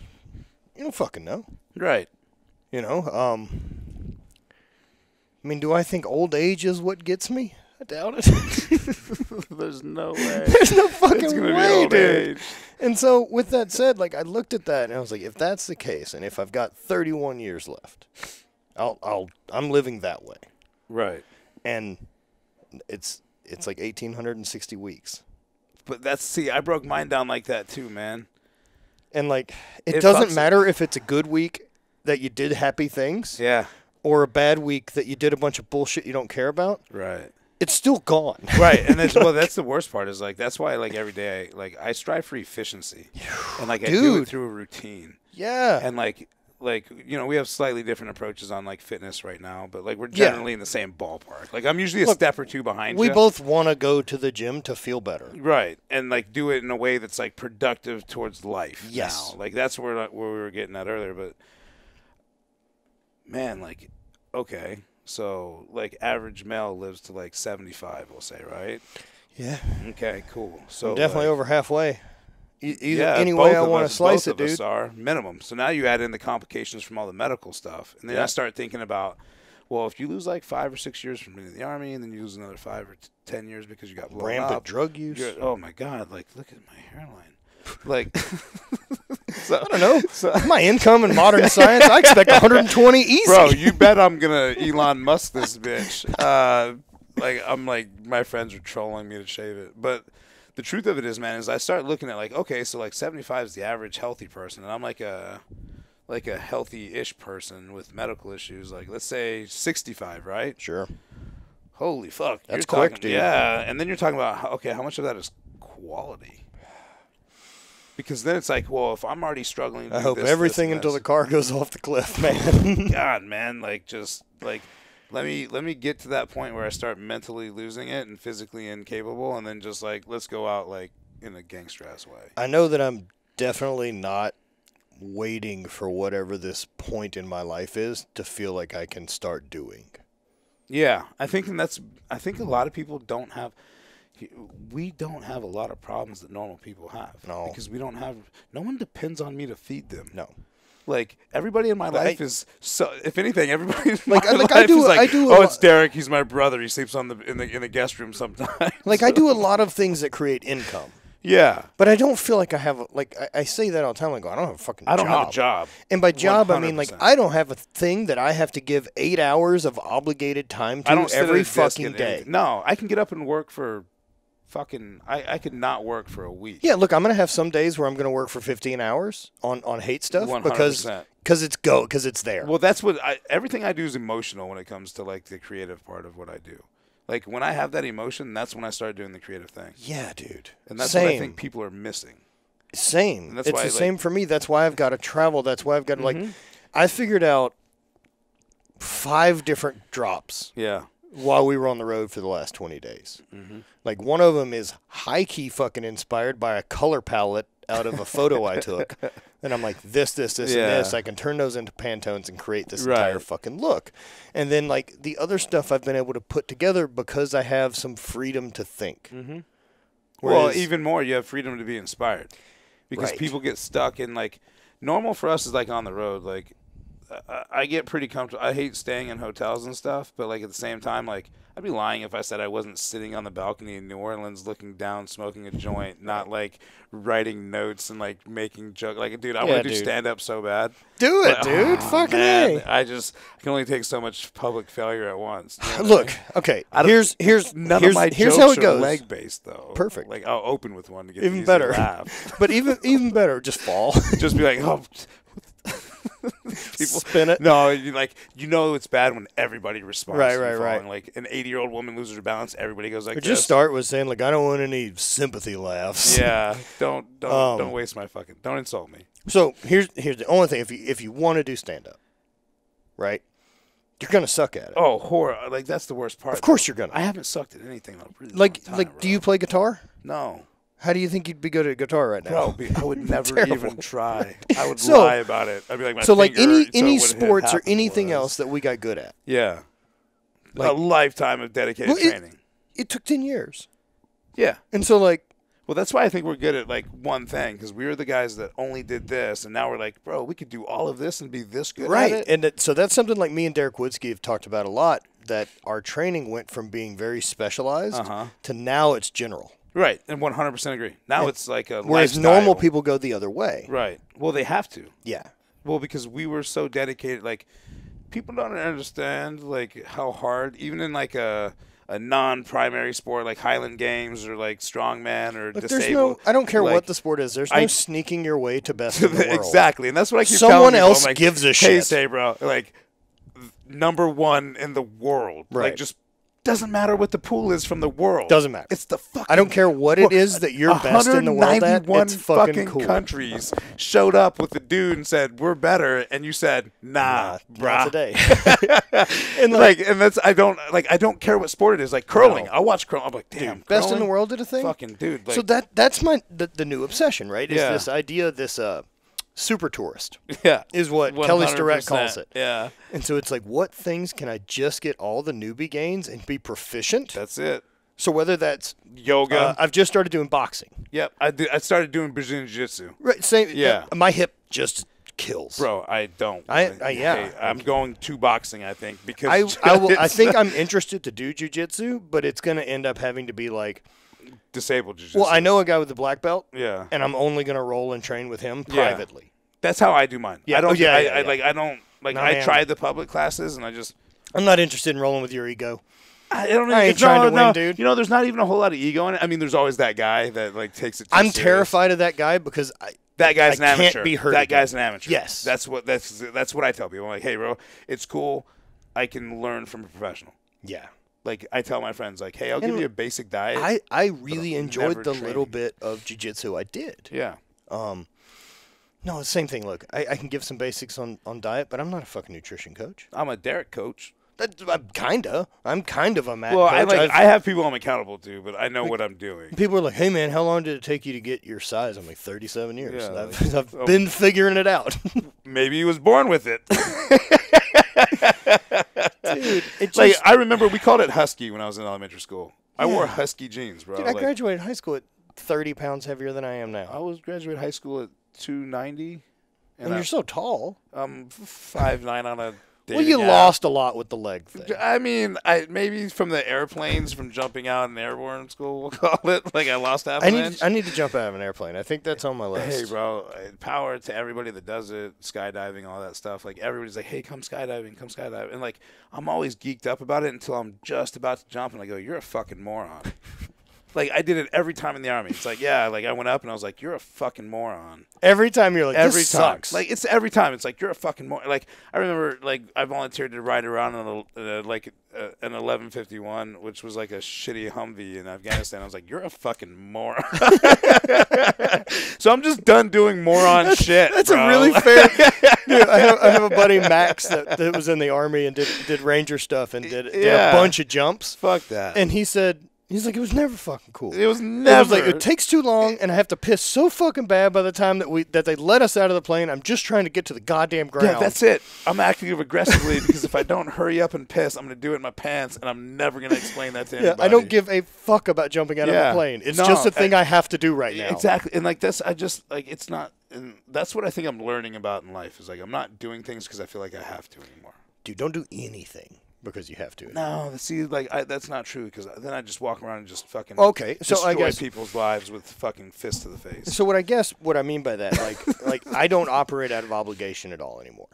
you don't fucking know. Right. You know, um, I mean, do I think old age is what gets me? I doubt it. There's no way. There's no fucking way, dude. Age. And so with that said, like, I looked at that and I was like, if that's the case, and if I've got thirty-one years left, I'll I'll I'm living that way. Right. And it's it's like eighteen sixty weeks. But that's, see, I broke mine down like that too, man. And like it, it doesn't matter if it's a good week that you did happy things. Yeah. Or a bad week that you did a bunch of bullshit you don't care about. Right. It's still gone. Right. And that's, well, that's the worst part is, like, that's why, like, every day, I, like, I strive for efficiency. And, like, I Dude. do it through a routine. Yeah. And, like, like, you know, we have slightly different approaches on, like, fitness right now, but, like, we're generally yeah. in the same ballpark. Like, I'm usually a Look, step or two behind we you. We both want to go to the gym to feel better. Right. And, like, do it in a way that's, like, productive towards life. Yes. Now. Like, that's where, like, where we were getting at earlier. But, man, like, okay. So, like, average male lives to, like, seventy-five, we'll say, right? Yeah. Okay, cool. So I'm definitely like, over halfway. E either, yeah, any way I want to slice it, dude. Both of us are minimum. So now you add in the complications from all the medical stuff. And then yeah. I start thinking about, well, if you lose, like, five or six years from being in the Army, and then you lose another five or t ten years because you got blown Rampant up. drug use. You're, oh, my God. Like, look at my hairline. Like, so, I don't know. So, my income in modern science, I expect one hundred twenty easy. Bro, you bet I'm going to Elon Musk this bitch. Uh, like, I'm like, my friends are trolling me to shave it. But the truth of it is, man, is I start looking at, like, okay, so, like, seventy-five is the average healthy person. And I'm like a, like a healthy-ish person with medical issues. Like, let's say sixty-five, right? Sure. Holy fuck. That's you're quick, talking, dude. Yeah. And then you're talking about, okay, how much of that is quality? Because then it's like, well, if I'm already struggling to I do hope this, everything this, until this. the car goes off the cliff, man. God, man, like, just, like, let me let me get to that point where I start mentally losing it and physically incapable, and then just, like, let's go out, like, in a gangster-ass way. I know that I'm definitely not waiting for whatever this point in my life is to feel like I can start doing. Yeah, I think that's – I think a lot of people don't have – we don't have a lot of problems that normal people have. No. Because we don't have... No one depends on me to feed them. No. Like, everybody in my but life I, is... so. If anything, everybody in like, my like life I do, is like, I do oh, it's Derick. He's my brother. He sleeps on the in the, in the guest room sometimes. Like, so. I do a lot of things that create income. Yeah. But I don't feel like I have... A, like, I, I say that all the time. I go, I don't have a fucking job. I don't job. have a job. And by job, one hundred percent. I mean, like, I don't have a thing that I have to give eight hours of obligated time to I don't every fucking day. Anything. No, I can get up and work for... Fucking, I, I could not work for a week. Yeah, look, I'm going to have some days where I'm going to work for fifteen hours on, on hate stuff one hundred percent. because cause it's go, because it's there. Well, that's what I, everything I do is emotional when it comes to, like, the creative part of what I do. Like, when I have that emotion, that's when I start doing the creative thing. Yeah, dude. And that's same. what I think people are missing. Same. And that's it's why the I, like, same for me. That's why I've got to travel. That's why I've got to, mm-hmm. like, I figured out five different drops. Yeah. While we were on the road for the last twenty days. Mm-hmm. Like, one of them is high-key fucking inspired by a color palette out of a photo I took. And I'm like, this, this, this, yeah. and this. I can turn those into Pantones and create this right. entire fucking look. And then, like, the other stuff I've been able to put together because I have some freedom to think. Mm-hmm. Whereas, well, even more, you have freedom to be inspired. Because right. people get stuck in, like, normal for us is, like, on the road, like, I get pretty comfortable. I hate staying in hotels and stuff, but like at the same time, like I'd be lying if I said I wasn't sitting on the balcony in New Orleans, looking down, smoking a joint, not like writing notes and like making jokes. Like, dude, I yeah, want to do stand up so bad. Do it, but, dude. Oh, fucking A. I just I can only take so much public failure at once. You know Look, I mean? okay. I here's here's none here's, of my here's jokes how it goes. Are leg based though. Perfect. Like I'll open with one to get even better. Laugh. But even even better, just fall. Just be like, oh. People spin it. No, you like you know it's bad when everybody responds. Right, right, right. Like an eighty-year-old woman loses her balance, everybody goes like. Or just this. start with saying like I don't want any sympathy laughs. Yeah, don't don't um, don't waste my fucking. Don't insult me. So here's here's the only thing if you if you want to do stand up, right, you're gonna suck at it. Oh, horror! Like that's the worst part. Of course though. you're gonna. I haven't sucked at anything in a really like long time, like. Bro. Do you play guitar? No. How do you think you'd be good at guitar right now? Bro, I would never even try. I would so, lie about it. I'd be like, my so like any any so sports or anything was. else that we got good at. Yeah, like, a lifetime of dedicated well, training. It, it took ten years. Yeah, and so like, well, that's why I think we're good at like one thing because we were the guys that only did this, and now we're like, bro, we could do all of this and be this good, right? At it. And that, so that's something like me and Derick Woodsky have talked about a lot. That our training went from being very specialized uh-huh. to now it's general. Right, and one hundred percent agree. Now yeah. it's like a Whereas lifestyle. normal people go the other way. Right. Well, they have to. Yeah. Well, because we were so dedicated. Like, people don't understand, like, how hard, even in, like, a, a non-primary sport, like Highland Games or, like, strongman or Look, disabled. No, I don't care like, what the sport is. There's no I, sneaking your way to best in the world. Exactly, and that's what I keep Someone telling Someone else like, gives a hey, shit. Say, bro, like, number one in the world. Right. Like, just. Doesn't matter what the pool is from the world. Doesn't matter. It's the fucking. I don't care what it is that you're best in the world at. It's fucking, fucking cool. Countries showed up with the dude and said we're better, and you said nah, nah brah. Not today. and like, like, and that's I don't like. I don't care what sport it is. Like curling, no. I watch curling. I'm like, damn, dude, best in the world did a thing. Fucking dude. Like, so that that's my the, the new obsession, right? Is yeah. this idea this uh. super tourist yeah, is what one hundred percent. Kelly Starrett calls it. Yeah. And so it's like, what things can I just get all the newbie gains and be proficient? That's it. So whether that's yoga. Uh, I've just started doing boxing. Yep. I, do, I started doing Brazilian Jiu-Jitsu. Right. Same. Yeah. Uh, my hip just kills. Bro, I don't. I, I, I Yeah. I, I'm going to boxing, I think. because I, I, will, I think I'm interested to do Jiu-Jitsu, but it's going to end up having to be like. Disabled Jiu-Jitsu. Well, I know a guy with a black belt. Yeah. And I'm only going to roll and train with him privately. Yeah. That's how I do mine. Yeah, I don't. Oh, yeah, I, yeah, I, yeah. I like. I don't like. No, I, I tried the public classes, and I just. I'm not interested in rolling with your ego. I don't. Even, I ain't trying no, to win, no. dude. You know, there's not even a whole lot of ego in it. I mean, there's always that guy that like takes it. Too I'm serious. terrified of that guy because I. That guy's I an can't amateur. Be hurt that again. guy's an amateur. Yes. That's what. That's that's what I tell people. I'm like, hey, bro, it's cool. I can learn from a professional. Yeah. Like, I tell my friends, like, hey, I'll and give you a basic diet. I, I really enjoyed the training. little bit of jiu-jitsu I did. Yeah. Um. No, the same thing. Look, I, I can give some basics on, on diet, but I'm not a fucking nutrition coach. I'm a Derick coach. That, I'm kind of. I'm kind of a Matt well, coach. I, like, I've, I have people I'm accountable to, but I know like, what I'm doing. People are like, hey, man, how long did it take you to get your size? I'm like, thirty-seven years. Yeah, I've, like, I've oh, been figuring it out. Maybe he was born with it. Dude, it just, like, I remember we called it Husky when I was in elementary school. Yeah. I wore Husky jeans, bro. Dude, I like, graduated high school at thirty pounds heavier than I am now. I was graduated high school at two ninety, and, and I, you're so tall. Um, five nine on a. Well, you app. lost a lot with the leg thing. I mean, I maybe from the airplanes from jumping out in airborne school, we'll call it. Like I lost half. I an need inch. I need to jump out of an airplane. I think that's on my list. Hey, bro, power to everybody that does it. Skydiving, all that stuff. Like everybody's like, hey, come skydiving, come skydiving, and like I'm always geeked up about it until I'm just about to jump, and I go, you're a fucking moron. Like, I did it every time in the Army. It's like, yeah, like, I went up and I was like, you're a fucking moron. Every time you're like, every this time. sucks. Like, it's every time. It's like, you're a fucking moron. Like, I remember, like, I volunteered to ride around on, a, uh, like, uh, an eleven fifty-one, which was, like, a shitty Humvee in Afghanistan. I was like, you're a fucking moron. So I'm just done doing moron shit, That's bro. a really fair... Dude, I have, I have a buddy, Max, that, that was in the Army and did, did Ranger stuff and did, yeah. did a bunch of jumps. Fuck that. And he said... He's like, it was never fucking cool. It was never. It was like, it takes too long, and I have to piss so fucking bad by the time that we that they let us out of the plane. I'm just trying to get to the goddamn ground. Yeah, that's it. I'm acting aggressively because if I don't hurry up and piss, I'm going to do it in my pants, and I'm never going to explain that to anybody. Yeah, I don't give a fuck about jumping out yeah. of a plane. It's no, just a thing I, I have to do right now. Exactly. And, like, that's, I just, like, it's not, and that's what I think I'm learning about in life is, like, I'm not doing things because I feel like I have to anymore. Dude, don't do anything. Because you have to. No, see, like I, that's not true. Because then I just walk around and just fucking okay. So destroy I guess people's lives with fucking fists to the face. So what I guess what I mean by that, like, like I don't operate out of obligation at all anymore.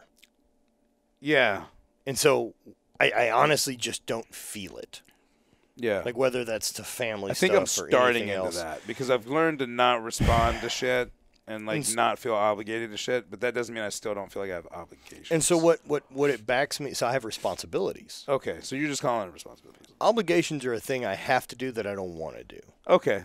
Yeah, and so I, I honestly just don't feel it. Yeah, like whether that's to family. I think stuff I'm starting into else. that because I've learned to not respond to shit. And, like, and not feel obligated to shit. But that doesn't mean I still don't feel like I have obligations. And so what, what, what it backs me – so I have responsibilities. Okay. So you're just calling it responsibilities. Obligations are a thing I have to do that I don't want to do. Okay.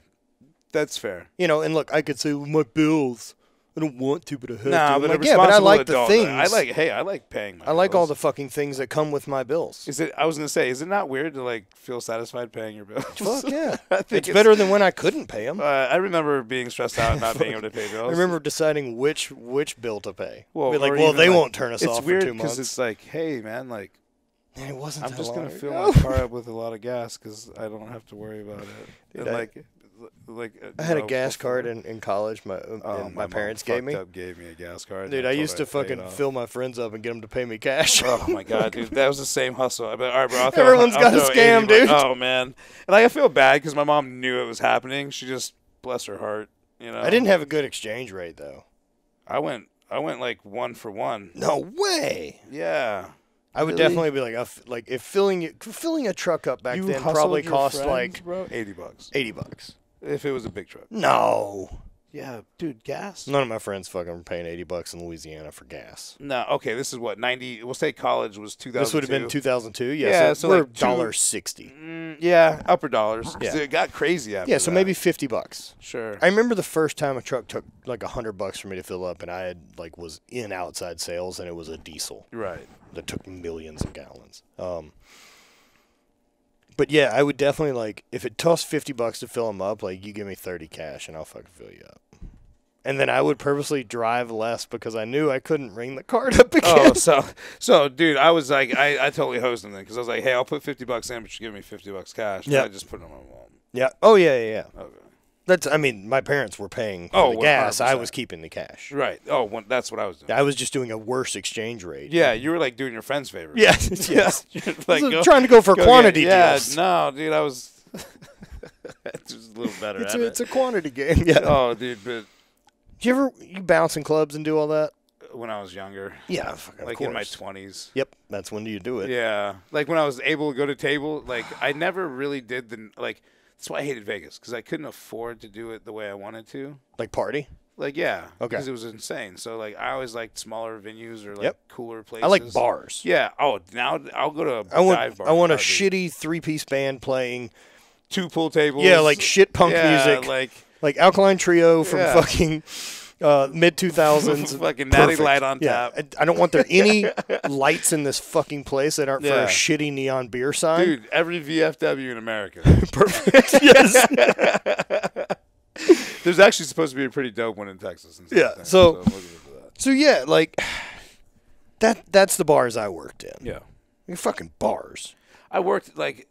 That's fair. You know, and, look, I could say, well, my bills. I don't want to, but I have nah, to. But like, a yeah, but I like adult, the things. I like – hey, I like paying my I bills. like all the fucking things that come with my bills. Is it? I was going to say, is it not weird to, like, feel satisfied paying your bills? Fuck, yeah. I think it's, it's better than when I couldn't pay them. Uh, I remember being stressed out and not being able to pay bills. I remember deciding which which bill to pay. Well, Be like, well they like, won't turn us it's off weird for two months. It's weird because it's like, hey, man, like – And it wasn't I'm just going to fill my car up with a lot of gas because I don't have to worry about it. Dude, and, like – Like uh, I had no, a gas card in, in college. My uh, oh, my, my parents gave me. Up gave me a gas card. Dude, I used to I fucking fill my friends up and get them to pay me cash. Oh my god, dude, that was the same hustle. I bet, all right, bro, I'll throw, Everyone's I'll got I'll a scam, dude. Bucks. Oh man, and like, I feel bad because my mom knew it was happening. She just, bless her heart, you know. I didn't have a good exchange rate though. I went, I went like one for one. No way. Yeah. I would really? definitely be like, uh, like if filling filling a truck up back you then probably cost friends, like bro? eighty bucks. Eighty bucks. If it was a big truck. No. Yeah, dude, gas. None of my friends fucking were paying eighty bucks in Louisiana for gas. No, okay, this is what ninety. We'll say college was two thousand. This would have been two thousand two. Yeah, yeah, so, so like dollar sixty. Mm, yeah, upper dollars. Yeah, it got crazy after. Yeah, so that. maybe fifty bucks. Sure. I remember the first time a truck took like a hundred bucks for me to fill up, and I had like was in outside sales, and it was a diesel. Right. That took millions of gallons. Um. But yeah, I would definitely like if it costs fifty bucks to fill them up. Like you give me thirty cash, and I'll fucking fill you up. And then I would purposely drive less because I knew I couldn't ring the card up again. Oh, so so, dude, I was like, I, I totally hosed them then because I was like, hey, I'll put fifty bucks in, but you give me fifty bucks cash. Yeah, I just put it on my wallet. Yeah. Oh yeah, yeah, yeah. Okay. That's. I mean, my parents were paying for oh, the one hundred percent. Gas. I was keeping the cash. Right. Oh, one, that's what I was doing. I was just doing a worse exchange rate. Yeah, you were like doing your friends' favor. Yeah, yes. Yeah. Like go, trying to go for go quantity. Get, yeah. Deals. No, dude, I was. It's just a little better. It's, at a, it. it's a quantity game. Yeah. Oh, dude, but do you ever you bounce in clubs and do all that? When I was younger. Yeah, fucking like of in my twenties. Yep, that's when you do it. Yeah, like when I was able to go to table. Like I never really did the like. That's why I hated Vegas, because I couldn't afford to do it the way I wanted to. Like party? Like, yeah. Okay. Because it was insane. So, like, I always liked smaller venues or, like, yep. cooler places. I like bars. Yeah. Oh, now I'll go to a I want, dive bar. I want a shitty three-piece band playing. Two pool tables. Yeah, like shit punk yeah, music. like Like Alkaline Trio from yeah. fucking... Uh, mid two thousands. Fucking natty light on yeah. tap. I don't want there any lights in this fucking place that aren't yeah. for a shitty neon beer sign. Dude, every V F W in America. Perfect. Yes. There's actually supposed to be a pretty dope one in Texas. And yeah. Things, so, so, that. so, yeah, like, that. that's the bars I worked in. Yeah. You're fucking bars. I worked, like,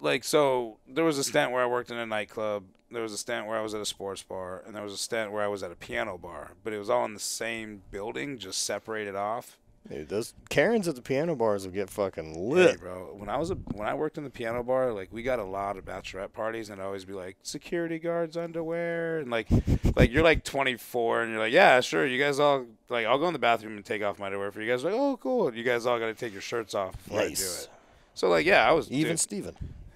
like, so there was a stint where I worked in a nightclub. There was a stint where I was at a sports bar, and there was a stint where I was at a piano bar. But it was all in the same building, just separated off. Dude, those Karens at the piano bars would get fucking lit, hey, bro. When I was a, when I worked in the piano bar, like we got a lot of bachelorette parties, and I'd always be like, security guards underwear, and like, like you're like twenty-four, and you're like, yeah, sure, you guys all like, I'll go in the bathroom and take off my underwear for you guys. Like, oh, cool. You guys all got to take your shirts off before nice. I do it. So like, yeah, I was even dude, Steven.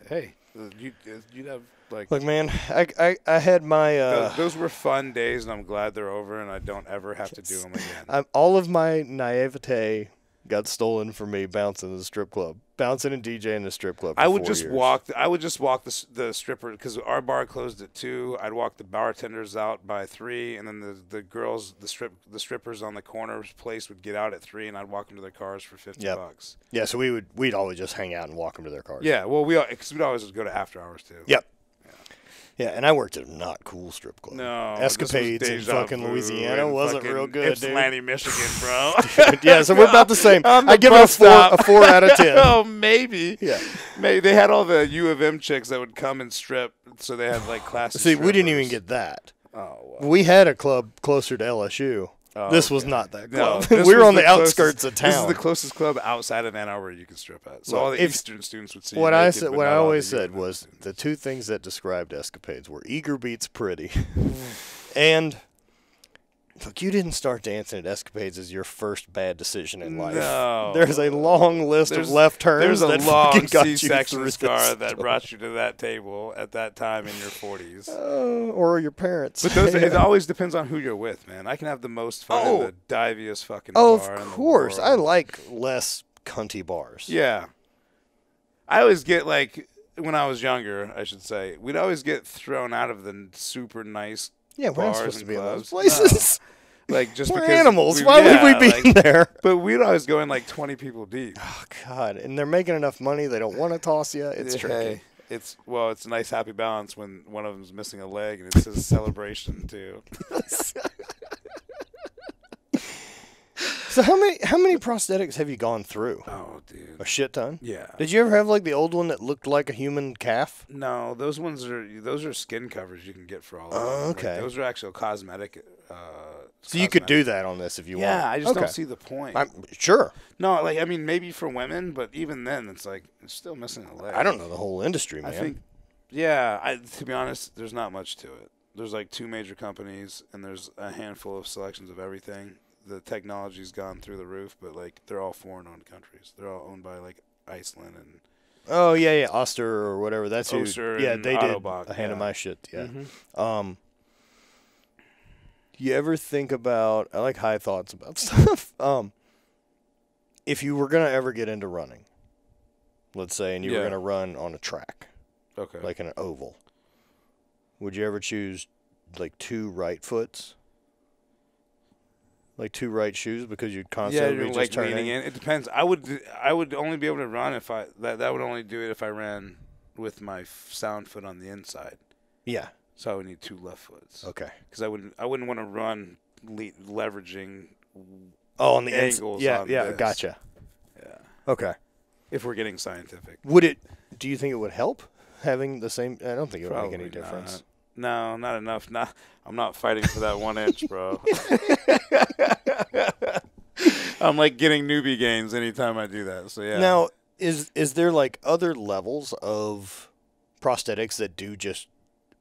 Hey. You, you'd have like. Look, man, I I, I had my. Uh, those, those were fun days, and I'm glad they're over, and I don't ever have to do them again. I'm, all of my naivete got stolen from me bouncing in the strip club, bouncing and DJing in the strip club. I would just years. walk. I would just walk the the stripper because our bar closed at two. I'd walk the bartenders out by three, and then the the girls, the strip the strippers on the corner place would get out at three, and I'd walk them to their cars for fifty yep. bucks. Yeah, so we would we'd always just hang out and walk them to their cars. Yeah, well, we because we'd always just go to after hours too. Yep. Yeah, and I worked at a not cool strip club. No, escapades in fucking Louisiana wasn't fucking real good, dude. Ypsilanti, Michigan, bro. Yeah, so we're about the same. Um, I give it a four, a four out of ten. Oh, maybe. Yeah, maybe they had all the U of M chicks that would come and strip, so they had like classes. See, strippers. We didn't even get that. Oh, wow. We had a club closer to L S U. Oh, this was okay. not that club. No, we were on the, the closest, outskirts of town. This is the closest club outside of Ann Arbor you can strip at. So well, all the if, Eastern students would see. What I said, what I always said was students. The two things that described escapades were eager beats, pretty, and look. You didn't start dancing at escapades as your first bad decision in life. No, there's a long list there's, of left turns. There's a that long C-section scar that brought you to that table at that time in your forties. Uh, or your parents. But those, yeah. It always depends on who you're with, man. I can have the most fun oh. in the diviest fucking oh, bar. Of course. I like less cunty bars. Yeah. I always get like, when I was younger, I should say, we'd always get thrown out of the super nice yeah, we're not supposed to be in those places. No. Like just we're because animals. We, Why yeah, would we be like, in there? But we'd always go in like twenty people deep. Oh God! And they're making enough money; they don't want to toss you. It's hey, tricky. It's well, it's a nice happy balance when one of them's missing a leg and it says celebration too. So how many how many prosthetics have you gone through? Oh, dude, a shit ton. Yeah. Did you ever have like the old one that looked like a human calf? No, those ones are those are skin covers you can get for all. Oh, okay. Like, those are actual cosmetic. Uh, so cosmetic. You could do that on this if you yeah, want. Yeah, I just okay. don't see the point. I'm, sure. No, like I mean, maybe for women, but even then, it's like it's still missing a leg. I don't know the whole industry, man. I think. Yeah, I, to be honest, there's not much to it. There's like two major companies, and there's a handful of selections of everything. The technology's gone through the roof, but like they're all foreign-owned countries. They're all owned by like Iceland and oh yeah, yeah, Oster or whatever. That's who. Yeah, they Autobach, did a hand yeah. of my shit. Yeah. Mm-hmm. Um, you ever think about? I like high thoughts about stuff. um, if you were gonna ever get into running, let's say, and you yeah. were gonna run on a track, okay, like in an oval, would you ever choose like two right foots? Like two right shoes because you'd constantly yeah, you're just like turning in. It depends. I would I would only be able to run if I that that would only do it if I ran with my sound foot on the inside. Yeah. So I would need two left foots. Okay. Because I wouldn't I wouldn't want to run le leveraging. Oh, on the angles. Yeah, on yeah. This. Gotcha. Yeah. Okay. If we're getting scientific, would it? Do you think it would help having the same? I don't think it would Probably make any difference. Not. No, not enough. Nah, I'm not fighting for that one inch, bro. I'm like getting newbie gains anytime I do that. So yeah. Now, is is there like other levels of prosthetics that do just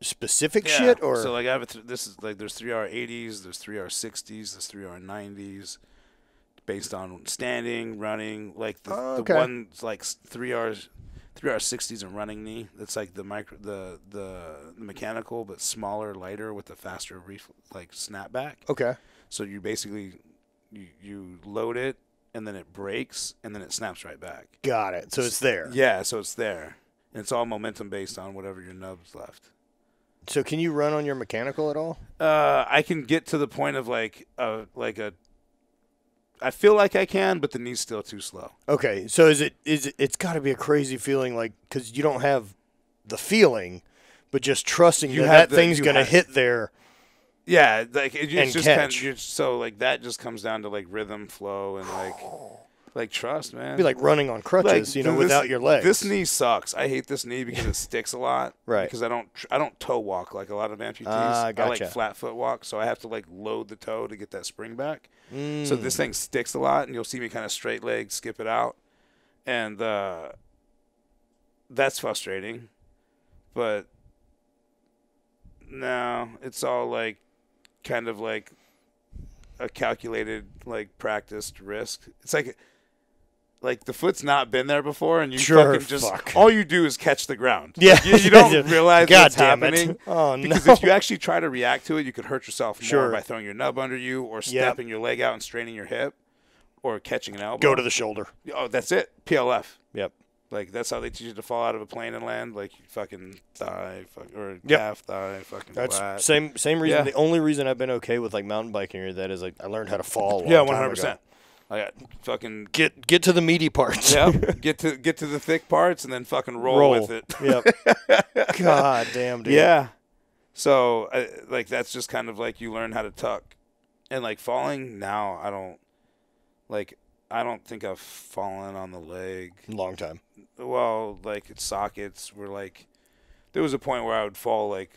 specific yeah. shit, or so? Like I have a th this is like there's three R eighties, there's three R sixties, there's three R nineties, based on standing, running. Like the, oh, okay. the one like three Rs. three R sixties and running knee. That's like the micro, the, the the mechanical, but smaller, lighter with a faster ref like snapback. Okay. So you basically you, you load it and then it breaks and then it snaps right back. Got it. So it's there. Yeah. So it's there. And it's all momentum based on whatever your nub's left. So can you run on your mechanical at all? Uh, I can get to the point of like a like a. I feel like I can, but the knee's still too slow. Okay, so is it is it, it's got to be a crazy feeling, like because you don't have the feeling, but just trusting you that, that the, thing's gonna hit there. Yeah, like it, it's and just kind of you're, so like that just comes down to like rhythm, flow, and like like trust, man. It'd be like running on crutches, like, you know, this, without your legs. This knee sucks. I hate this knee because it sticks a lot. Right. Because I don't tr I don't toe walk like a lot of amputees. Uh, gotcha. I like flat foot walk, so I have to like load the toe to get that spring back. Mm. So this thing sticks a lot, and you'll see me kind of straight leg, skip it out, and uh, that's frustrating. But no, it's all like kind of like a calculated, like practiced risk. It's like like the foot's not been there before, and you sure, fucking just fuck. all you do is catch the ground. Yeah, like, you, you don't realize God what's damn happening. It. Oh no! Because if you actually try to react to it, you could hurt yourself more sure. by throwing your nub under you, or stepping yep. your leg out and straining your hip, or catching an elbow. Go to the shoulder. Oh, that's it. P L F. Yep. Like, that's how they teach you to fall out of a plane and land. Like, you fucking thigh, fuck, or yep. half thigh, fucking That's flat. Same same reason. Yeah. The only reason I've been okay with, like, mountain biking or that is, like, I learned how to fall a yeah, long time ago. Yeah, one hundred percent. I got fucking... Get get to the meaty parts. Yeah, get to get to the thick parts and then fucking roll, roll. with it. Yep. God damn, dude. Yeah. So, I, like, that's just kind of, like, you learn how to tuck. And, like, falling now, I don't, like... I don't think I've fallen on the leg. Long time. Well, like, it's sockets were like, there was a point where I would fall, like,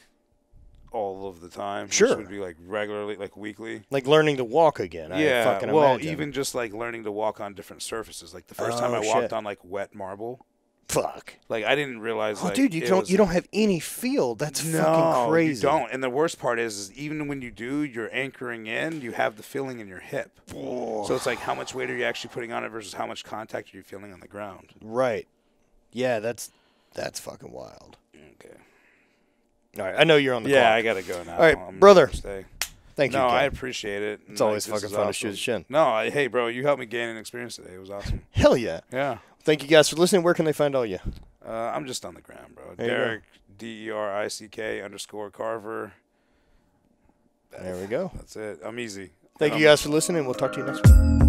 all of the time. Sure. Which would be, like, regularly, like, weekly. Like, learning to walk again. Yeah. I fucking well, imagine. even just, like, learning to walk on different surfaces. Like, the first oh, time I shit. walked on, like, wet marble. Fuck. Like, I didn't realize, oh, like, dude, you don't was, you don't have any feel. That's no, fucking crazy. You don't. And the worst part is, is even when you do, you're anchoring in, you have the feeling in your hip. Oh. So it's like, how much weight are you actually putting on it versus how much contact are you feeling on the ground? Right. Yeah, that's that's fucking wild. Okay. All right, I know you're on the Yeah, clock. I got to go now. All right, I'm brother. Thank no, you. No, I appreciate it. It's and, always like, fucking fun awesome. to shoot a shin. No, I, hey, bro, you helped me gain an experience today. It was awesome. Hell yeah. Yeah. Thank you guys for listening. Where can they find all you? Uh, I'm just on the ground, bro. Derick, D E R I C K underscore Carver. There we go. That's it. I'm easy. Thank um, you guys for listening. We'll talk to you next week.